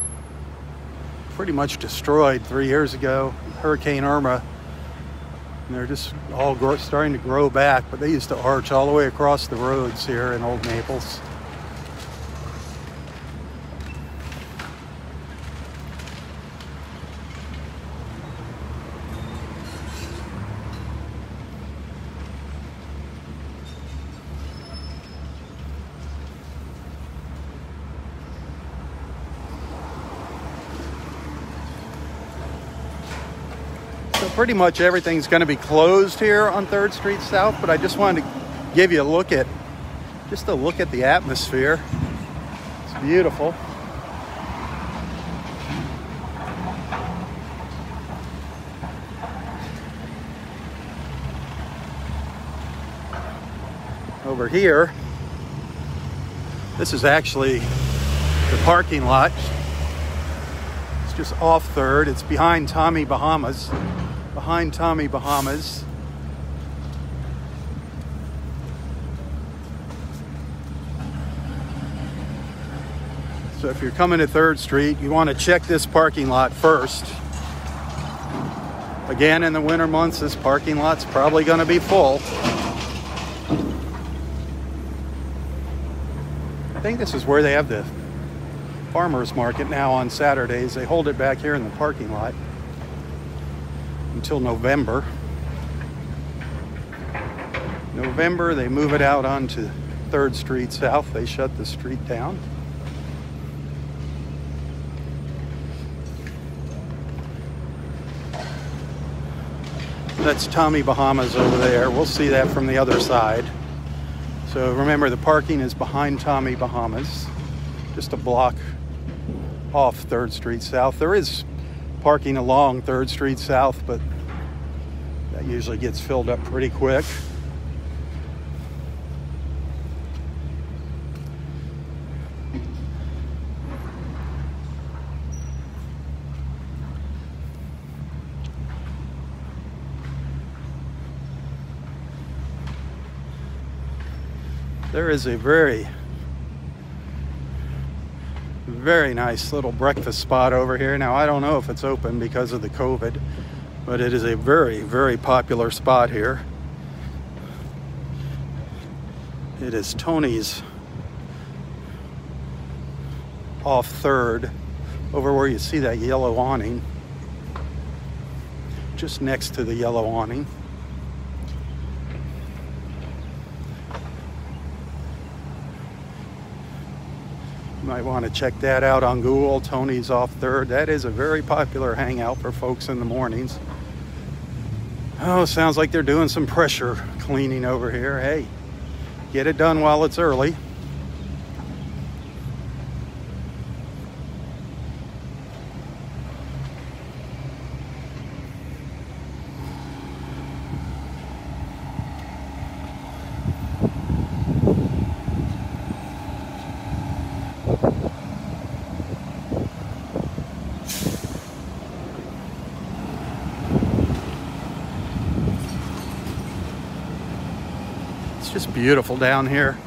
pretty much destroyed three years ago, Hurricane Irma. And they're just all grow, starting to grow back, but they used to arch all the way across the roads here in Old Naples. Pretty much everything's going to be closed here on Third Street South, but I just wanted to give you a look at, just a look at the atmosphere. It's beautiful. Over here, this is actually the parking lot. It's just off Third. It's behind Tommy Bahamas. Behind Tommy Bahamas. So if you're coming to Third Street, you want to check this parking lot first. Again, in the winter months, this parking lot's probably going to be full. I think this is where they have the farmers market now on Saturdays. They hold it back here in the parking lot until November. November, they move it out onto Third Street South. They shut the street down. That's Tommy Bahamas over there. We'll see that from the other side. So remember, the parking is behind Tommy Bahamas, just a block off Third Street South. There is parking along Third Street South, but that usually gets filled up pretty quick. There is a very, very nice little breakfast spot over here. Now, I don't know if it's open because of the COVID, but it is a very, very popular spot here. It is Tony's Off Third, over where you see that yellow awning, just next to the yellow awning. You might want to check that out on Google, Tony's Off Third. That is a very popular hangout for folks in the mornings. Oh, sounds like they're doing some pressure cleaning over here. Hey, get it done while it's early. It's just beautiful down here.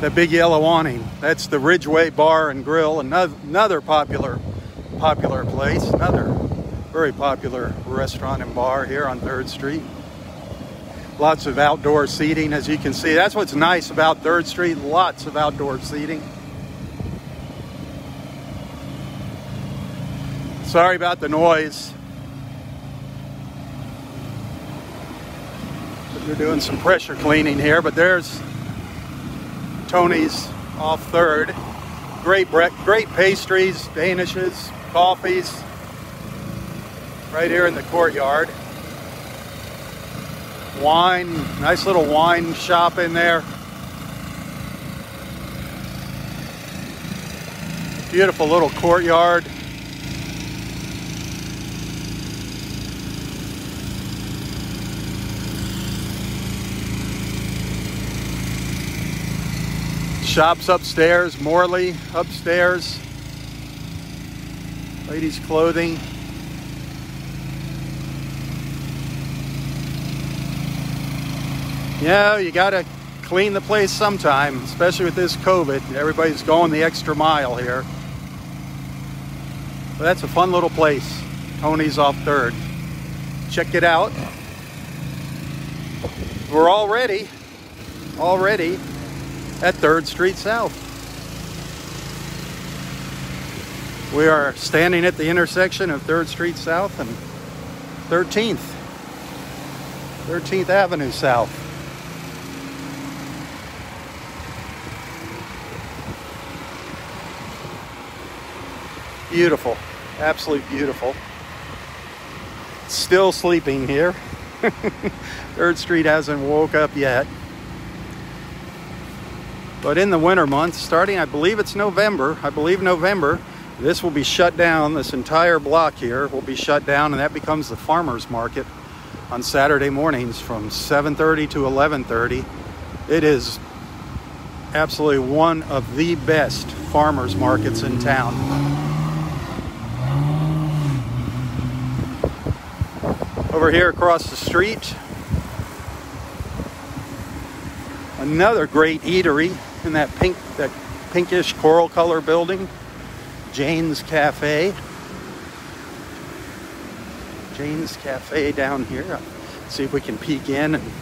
That big yellow awning, that's the Ridgeway Bar and Grill, another, another popular, popular place, another very popular restaurant and bar here on Third Street. Lots of outdoor seating, as you can see. That's what's nice about Third Street, lots of outdoor seating. Sorry about the noise. They're doing some pressure cleaning here, but there's Tony's Off Third. Great bre great pastries, danishes, coffees, right here in the courtyard. Wine, nice little wine shop in there. Beautiful little courtyard. Shops upstairs, Morley upstairs, ladies' clothing. Yeah, you gotta clean the place sometime, especially with this COVID. Everybody's going the extra mile here. But that's a fun little place, Tony's Off Third. Check it out. We're already, already. at Third Street South. We are standing at the intersection of Third Street South and thirteenth. thirteenth Avenue South. Beautiful, absolutely beautiful. Still sleeping here. Third Street hasn't woke up yet. But in the winter months, starting, I believe it's November, I believe November, this will be shut down. This entire block here will be shut down, and that becomes the farmer's market on Saturday mornings from seven thirty to eleven thirty. It is absolutely one of the best farmer's markets in town. Over here across the street, another great eatery in that pink, that pinkish coral color building, Jane's Cafe. Jane's Cafe down here. Let's see if we can peek in, and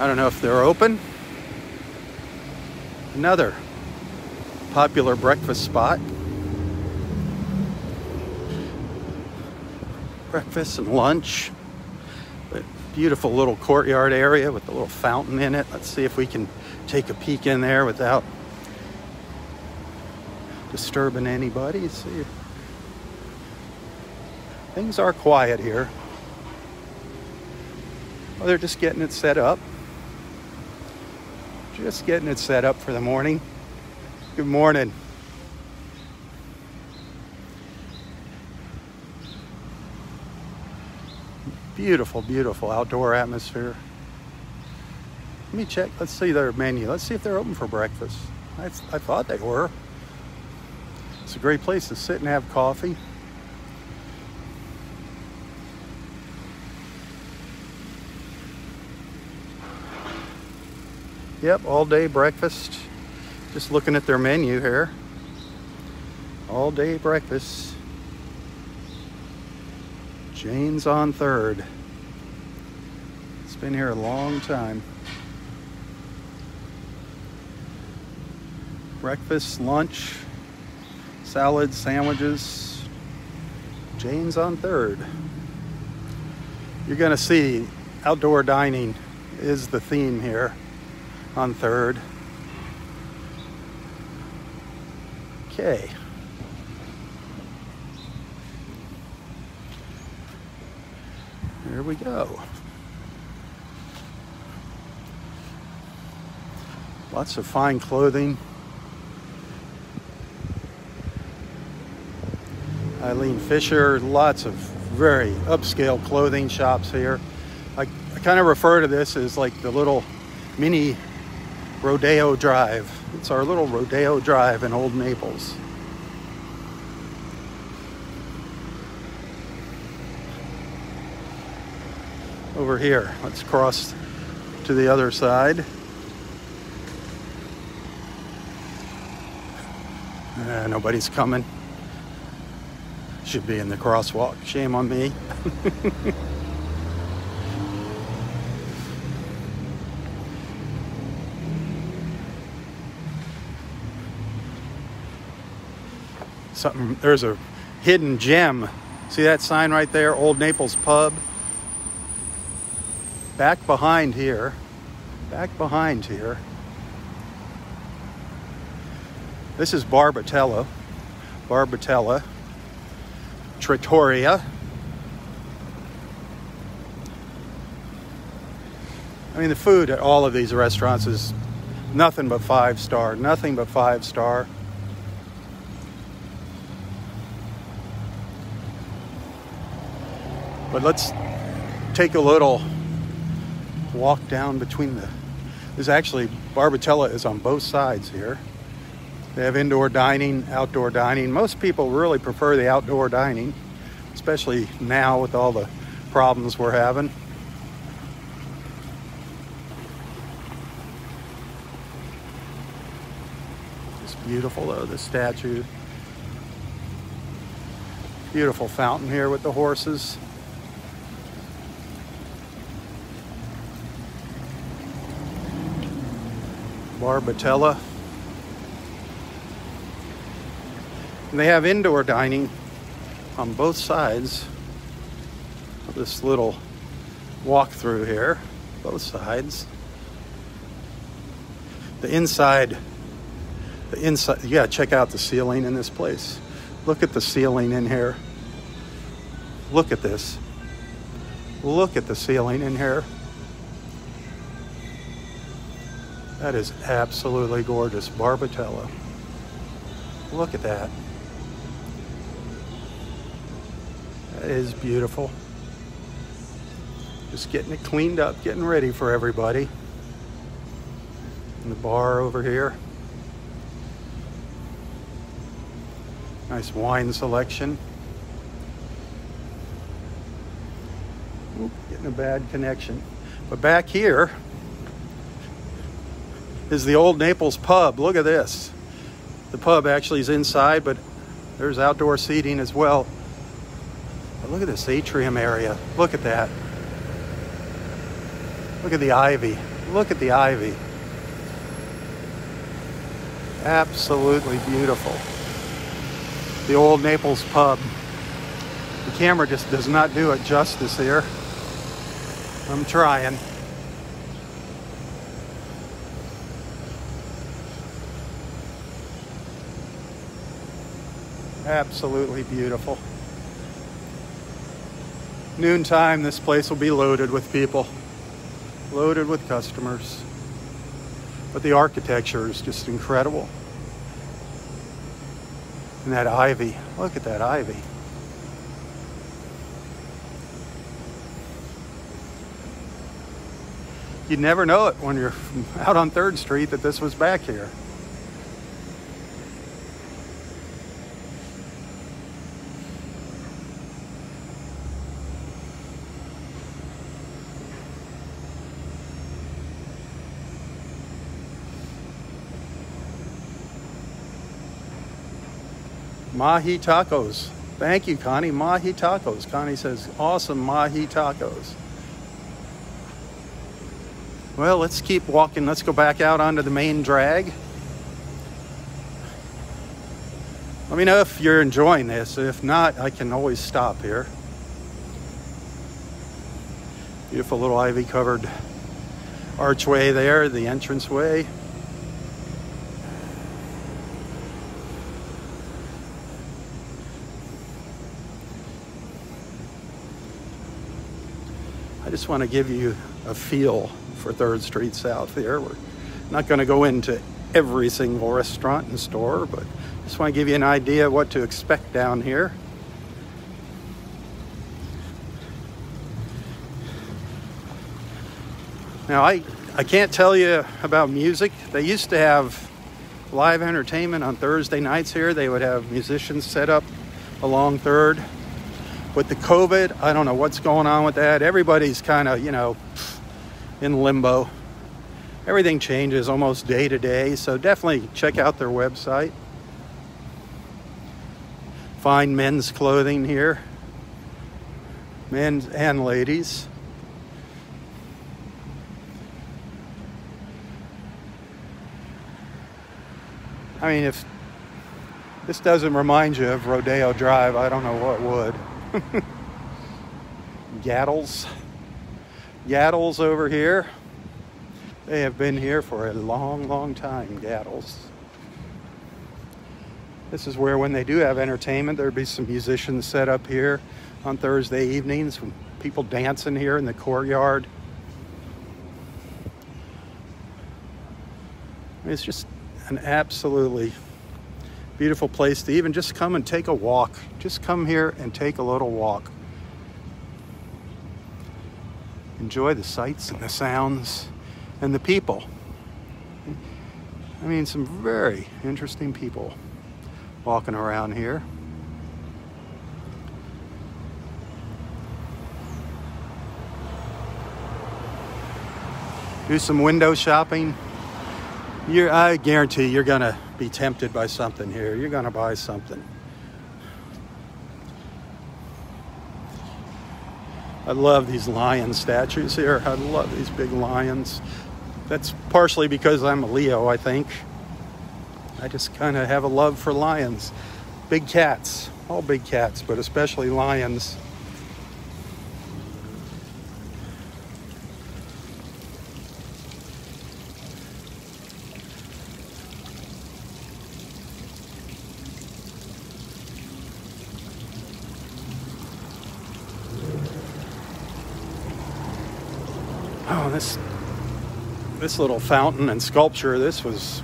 I don't know if they're open. Another popular breakfast spot. Breakfast and lunch. Beautiful little courtyard area with a little fountain in it. Let's see if we can take a peek in there without disturbing anybody. Let's see. Things are quiet here. Well, they're just getting it set up. Just getting it set up for the morning. Good morning. Beautiful, beautiful outdoor atmosphere. Let me check. Let's see their menu. Let's see if they're open for breakfast. I, I thought they were. It's a great place to sit and have coffee. Yep, all day breakfast. Just looking at their menu here. All day breakfast. Jane's on Third. It's been here a long time. Breakfast, lunch, salads, sandwiches. Jane's on Third. You're gonna see outdoor dining is the theme here on Third. Okay. Here we go. Lots of fine clothing. Eileen Fisher, lots of very upscale clothing shops here. I, I kind of refer to this as like the little mini Rodeo Drive. It's our little Rodeo Drive in Old Naples. Over here, let's cross to the other side. Uh, nobody's coming. Should be in the crosswalk. Shame on me. Something, there's a hidden gem. See that sign right there? Old Naples Pub. Back behind here, back behind here. This is Barbatella, Barbatella, Trattoria. I mean, the food at all of these restaurants is nothing but five star, nothing but five star. But let's take a little walk down between the, there's actually, Barbatella is on both sides here. They have indoor dining, outdoor dining. Most people really prefer the outdoor dining, especially now with all the problems we're having. It's beautiful though, the statue. Beautiful fountain here with the horses. Barbatella. And they have indoor dining on both sides of this little walk through here, both sides. The inside, the inside, you gotta check out the ceiling in this place. Look at the ceiling in here. Look at this. Look at the ceiling in here. That is absolutely gorgeous. Barbatella. Look at that. That is beautiful. Just getting it cleaned up, getting ready for everybody. And the bar over here. Nice wine selection. Oop, getting a bad connection. But back here is the Old Naples Pub. Look at this. The pub actually is inside, but there's outdoor seating as well. But look at this atrium area. Look at that. Look at the ivy. Look at the ivy. Absolutely beautiful. The Old Naples Pub. The camera just does not do it justice here. I'm trying. Absolutely beautiful. Noontime, this place will be loaded with people, loaded with customers. But the architecture is just incredible. And that ivy, look at that ivy. You'd never know it when you're out on Third Street that this was back here. Mahi tacos. Thank you, Connie. Mahi tacos. Connie says, awesome Mahi tacos. Well, let's keep walking. Let's go back out onto the main drag. Let me know if you're enjoying this. If not, I can always stop here. Beautiful little ivy-covered archway there, the entranceway. I just want to give you a feel for Third Street South here. We're not going to go into every single restaurant and store, but just want to give you an idea of what to expect down here. Now, I, I can't tell you about music. They used to have live entertainment on Thursday nights here. They would have musicians set up along Third. With the COVID, I don't know what's going on with that. Everybody's kind of, you know, in limbo. Everything changes almost day to day, so definitely check out their website. Fine men's clothing here, men and ladies. I mean, if this doesn't remind you of Rodeo Drive, I don't know what would. Gattle's. Gattle's over here. They have been here for a long, long time, Gattle's. This is where, when they do have entertainment, there'd be some musicians set up here on Thursday evenings, people dancing here in the courtyard. It's just an absolutely beautiful place to even just come and take a walk. Just come here and take a little walk. Enjoy the sights and the sounds and the people. I mean, some very interesting people walking around here. Do some window shopping. You're, I guarantee you're gonna be tempted by something here. You're gonna buy something. I love these lion statues here. I love these big lions. That's partially because I'm a Leo, I think. I just kind of have a love for lions. Big cats, all big cats, but especially lions. Oh, this, this little fountain and sculpture, this was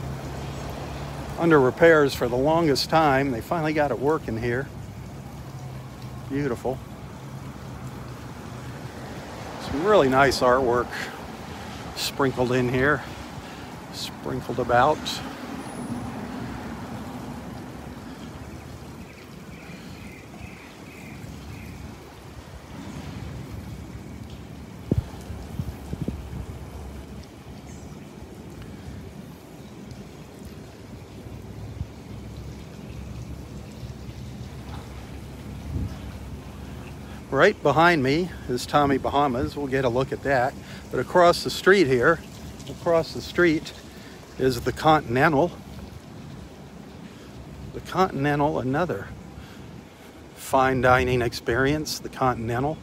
under repairs for the longest time. They finally got it working here. Beautiful. Some really nice artwork sprinkled in here, sprinkled about. Right behind me is Tommy Bahamas. We'll get a look at that. But across the street here, across the street is The Continental. The Continental, another fine dining experience, The Continental.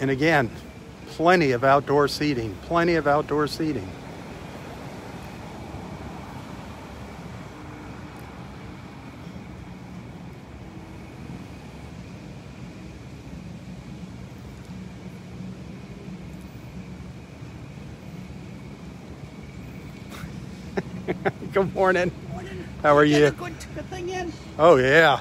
And again, plenty of outdoor seating, plenty of outdoor seating. Good morning. Morning. How are you? Get a good thing in. Oh yeah.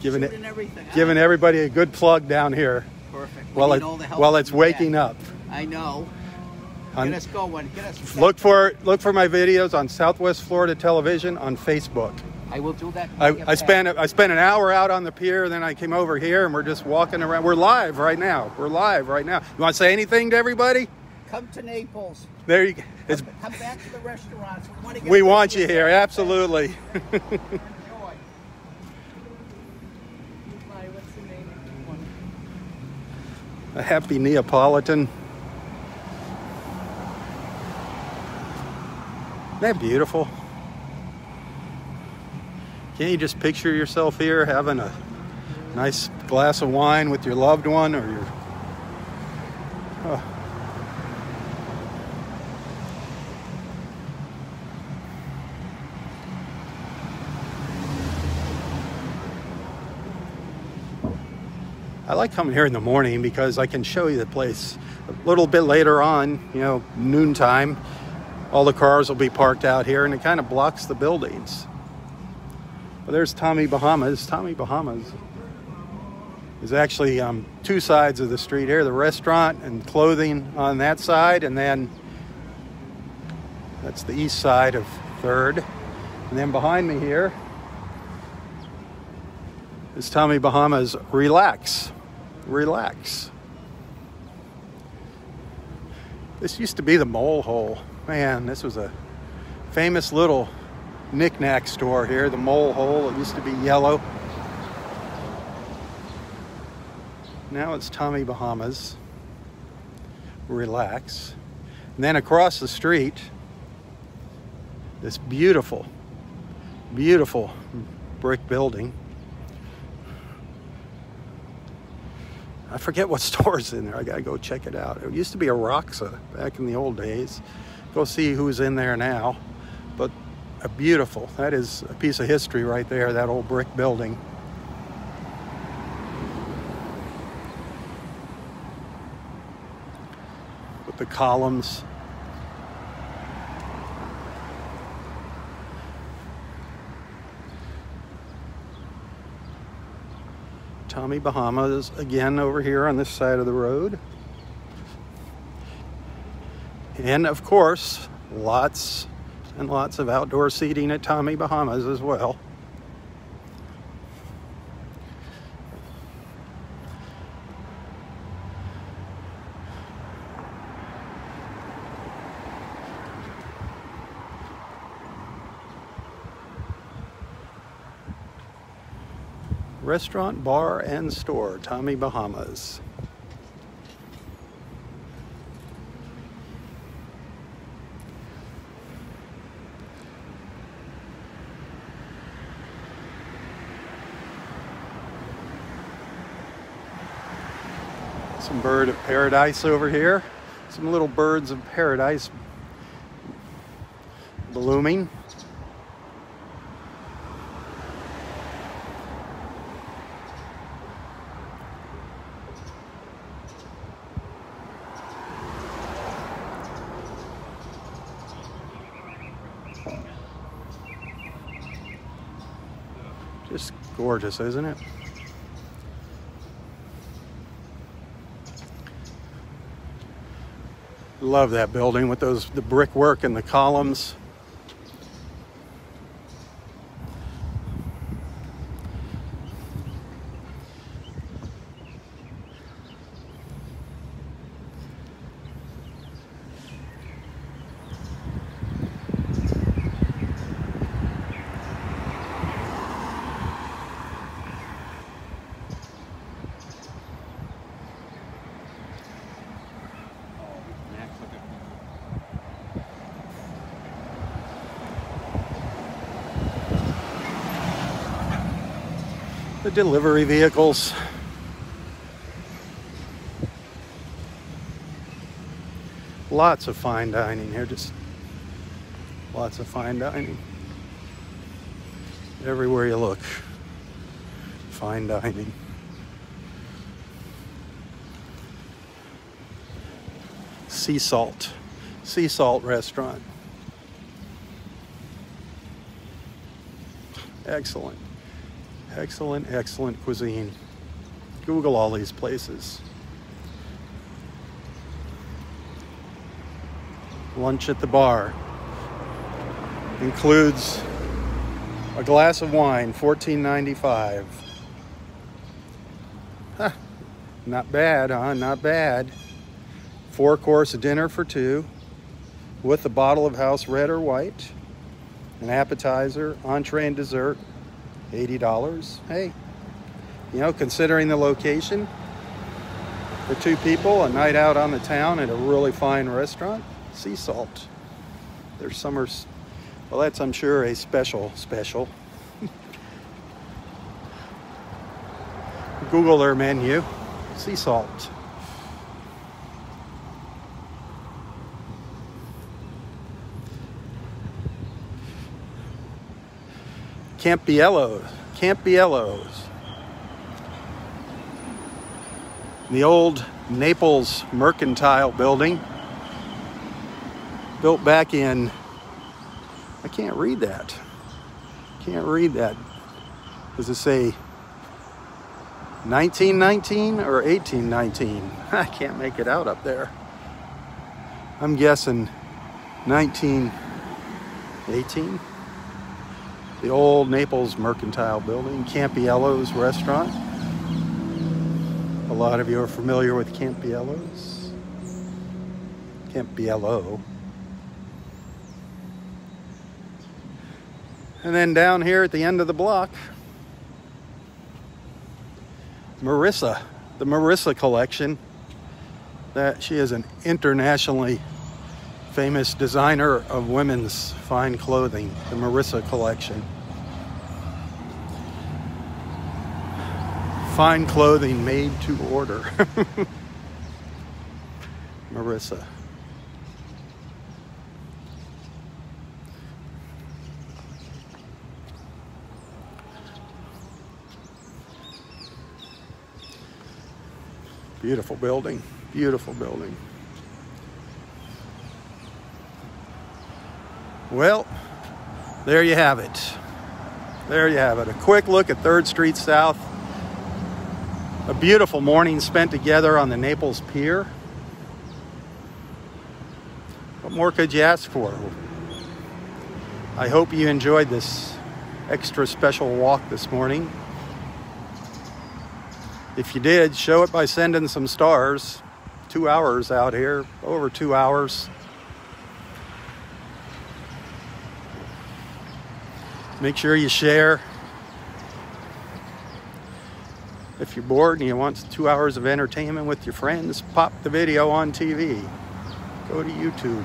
Giving it, everything. Giving right. Everybody a good plug down here. Perfect. We while it, all the help while it's waking up. I know. On, Get us going. Get us. Look for look for my videos on Southwest Florida Television on Facebook. I will do that. I, I spent I spent an hour out on the pier, then I came over here, and we're just walking around. We're live right now. We're live right now. You want to say anything to everybody? Come to Naples. There you go. Come, come back to the restaurants. We want, to get we want you here, absolutely. Enjoy. A happy Neapolitan. Isn't that beautiful? Can't you just picture yourself here having a nice glass of wine with your loved one or your... Oh. I like coming here in the morning because I can show you the place a little bit later on, you know, noontime. All the cars will be parked out here and it kind of blocks the buildings. Well, there's Tommy Bahamas. Tommy Bahamas is actually um, two sides of the street here, the restaurant and clothing on that side, and then that's the east side of Third. And then behind me here is Tommy Bahamas Relax. Relax. This used to be the Mole Hole. Man, this was a famous little knick-knack store here, the Mole Hole. It used to be yellow. Now it's Tommy Bahamas Relax. And then across the street, this beautiful, beautiful brick building. I forget what store's in there. I gotta go check it out. It used to be Aroxa back in the old days. Go see who's in there now. But a beautiful, that is a piece of history right there, that old brick building. With the columns. Tommy Bahamas again over here on this side of the road. And of course, lots and lots of outdoor seating at Tommy Bahamas as well. Restaurant, bar, and store, Tommy Bahamas. Some bird of paradise over here. Some little birds of paradise blooming. Just gorgeous, isn't it? Love that building with those the brickwork and the columns. The delivery vehicles. Lots of fine dining here, just lots of fine dining. Everywhere you look, fine dining. Sea Salt, Sea Salt restaurant. Excellent. Excellent, excellent cuisine. Google all these places. Lunch at the bar includes A glass of wine, fourteen ninety-five. Huh. Not bad, huh? Not bad. Four course dinner for two with a bottle of house red or white, an appetizer, entree and dessert, eighty dollars. Hey, you know, considering the location, for two people, a night out on the town at a really fine restaurant, Sea Salt. Their summer, well, that's, I'm sure, a special, special. Google their menu, Sea Salt. Campiello, Campiello's. The old Naples Mercantile Building, built back in, I can't read that. Can't read that. Does it say nineteen nineteen or eighteen nineteen? I can't make it out up there. I'm guessing nineteen eighteen. The old Naples Mercantile Building, Campiello's Restaurant. A lot of you are familiar with Campiello's. Campiello. And then down here at the end of the block, Marissa, the Marissa collection. That she is an internationally famous designer of women's fine clothing, the Marissa collection. Fine clothing made to order. Marissa. Beautiful building, beautiful building. Well, there you have it. There you have it. A quick look at Third Street South. A beautiful morning spent together on the Naples Pier. What more could you ask for? I hope you enjoyed this extra special walk this morning. If you did, show it by sending some stars. Two hours out here, over two hours. Make sure you share. If you're bored and you want two hours of entertainment with your friends, pop the video on T V. Go to YouTube.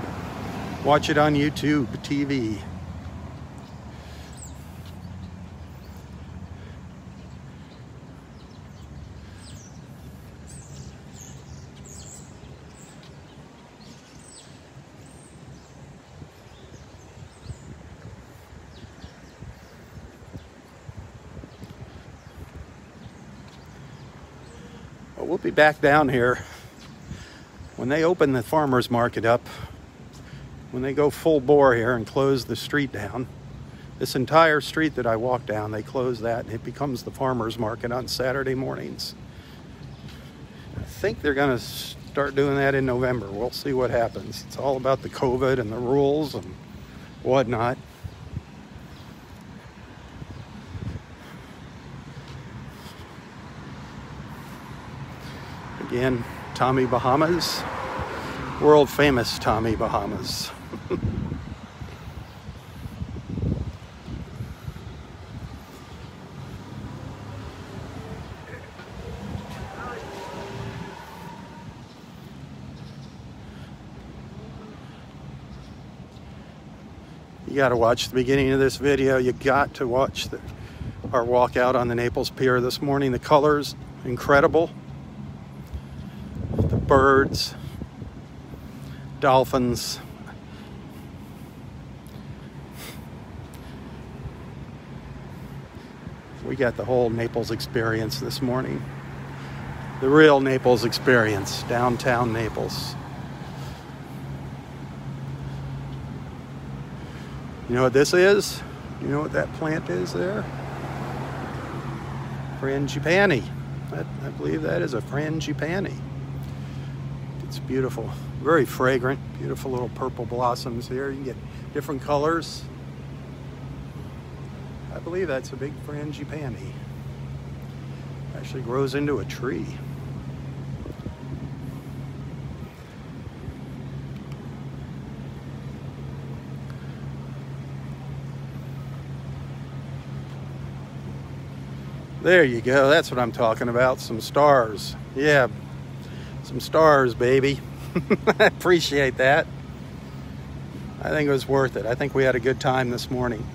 Watch it on YouTube T V. We'll be back down here when they open the farmer's market up, when they go full bore here and close the street down. This entire street that I walk down, they close that and it becomes the farmer's market on Saturday mornings. I think they're going to start doing that in November. We'll see what happens. It's all about the COVID and the rules and whatnot. Again, Tommy Bahamas, world famous Tommy Bahamas. You got to watch the beginning of this video. You got to watch the, our walk out on the Naples Pier this morning. The colors, incredible. Birds, dolphins. We got the whole Naples experience this morning. The real Naples experience, downtown Naples. You know what this is? You know what that plant is there? Frangipani. I, I believe that is a frangipani. It's beautiful, very fragrant, beautiful little purple blossoms here. You can get different colors. I I believe that's a big frangipani. Actually grows into a tree. There you go, that's what I'm talking about, some stars. Yeah, some stars, baby. I appreciate that. I think it was worth it. I think we had a good time this morning.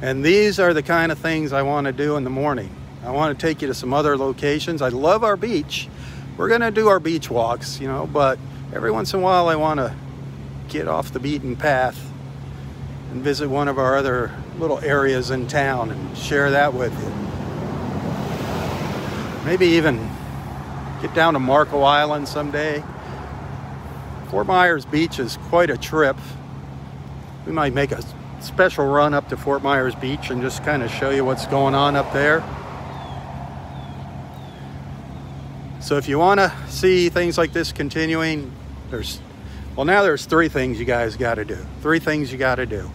And these are the kind of things I want to do in the morning. I want to take you to some other locations. I love our beach. We're going to do our beach walks, you know, but every once in a while I want to get off the beaten path and visit one of our other little areas in town and share that with you. Maybe even get down to Marco Island someday. Fort Myers Beach is quite a trip. We might make a special run up to Fort Myers Beach and just kind of show you what's going on up there. So if you want to see things like this continuing, there's, well, now there's three things you guys got to do. Three things you got to do.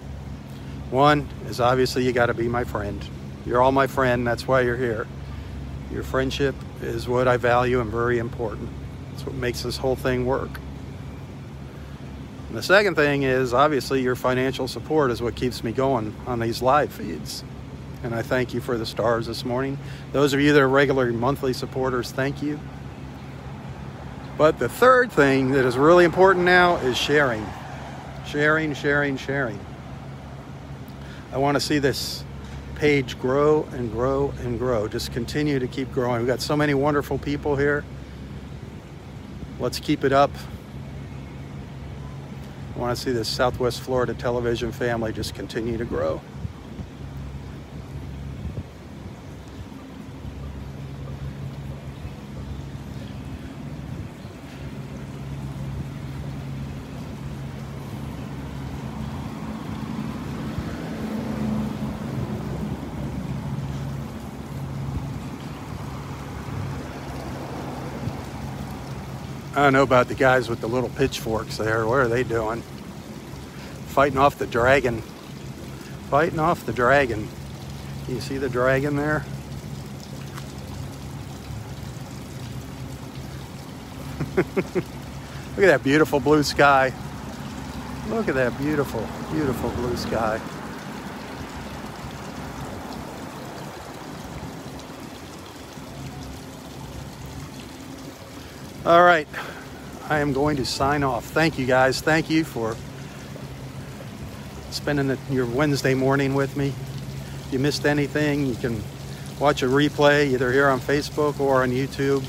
One is obviously you got to be my friend. You're all my friend. That's why you're here. Your friendship is what I value and very important. That's what makes this whole thing work. The second thing is, obviously, your financial support is what keeps me going on these live feeds. And I thank you for the stars this morning. Those of you that are regular monthly supporters, thank you. But the third thing that is really important now is sharing. Sharing, sharing, sharing. I want to see this page grow and grow and grow. Just continue to keep growing. We've got so many wonderful people here. Let's keep it up. I want to see this Southwest Florida Television family just continue to grow. I don't know about the guys with the little pitchforks there. What are they doing? Fighting off the dragon. Fighting off the dragon. You see the dragon there? Look at that beautiful blue sky. Look at that beautiful, beautiful blue sky. All right, I am going to sign off. Thank you guys. Thank you for spending the, your Wednesday morning with me. If you missed anything, you can watch a replay either here on Facebook or on YouTube.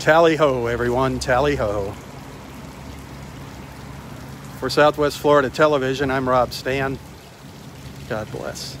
Tally ho, everyone, tally ho. For Southwest Florida Television, I'm Robb Stan. God bless.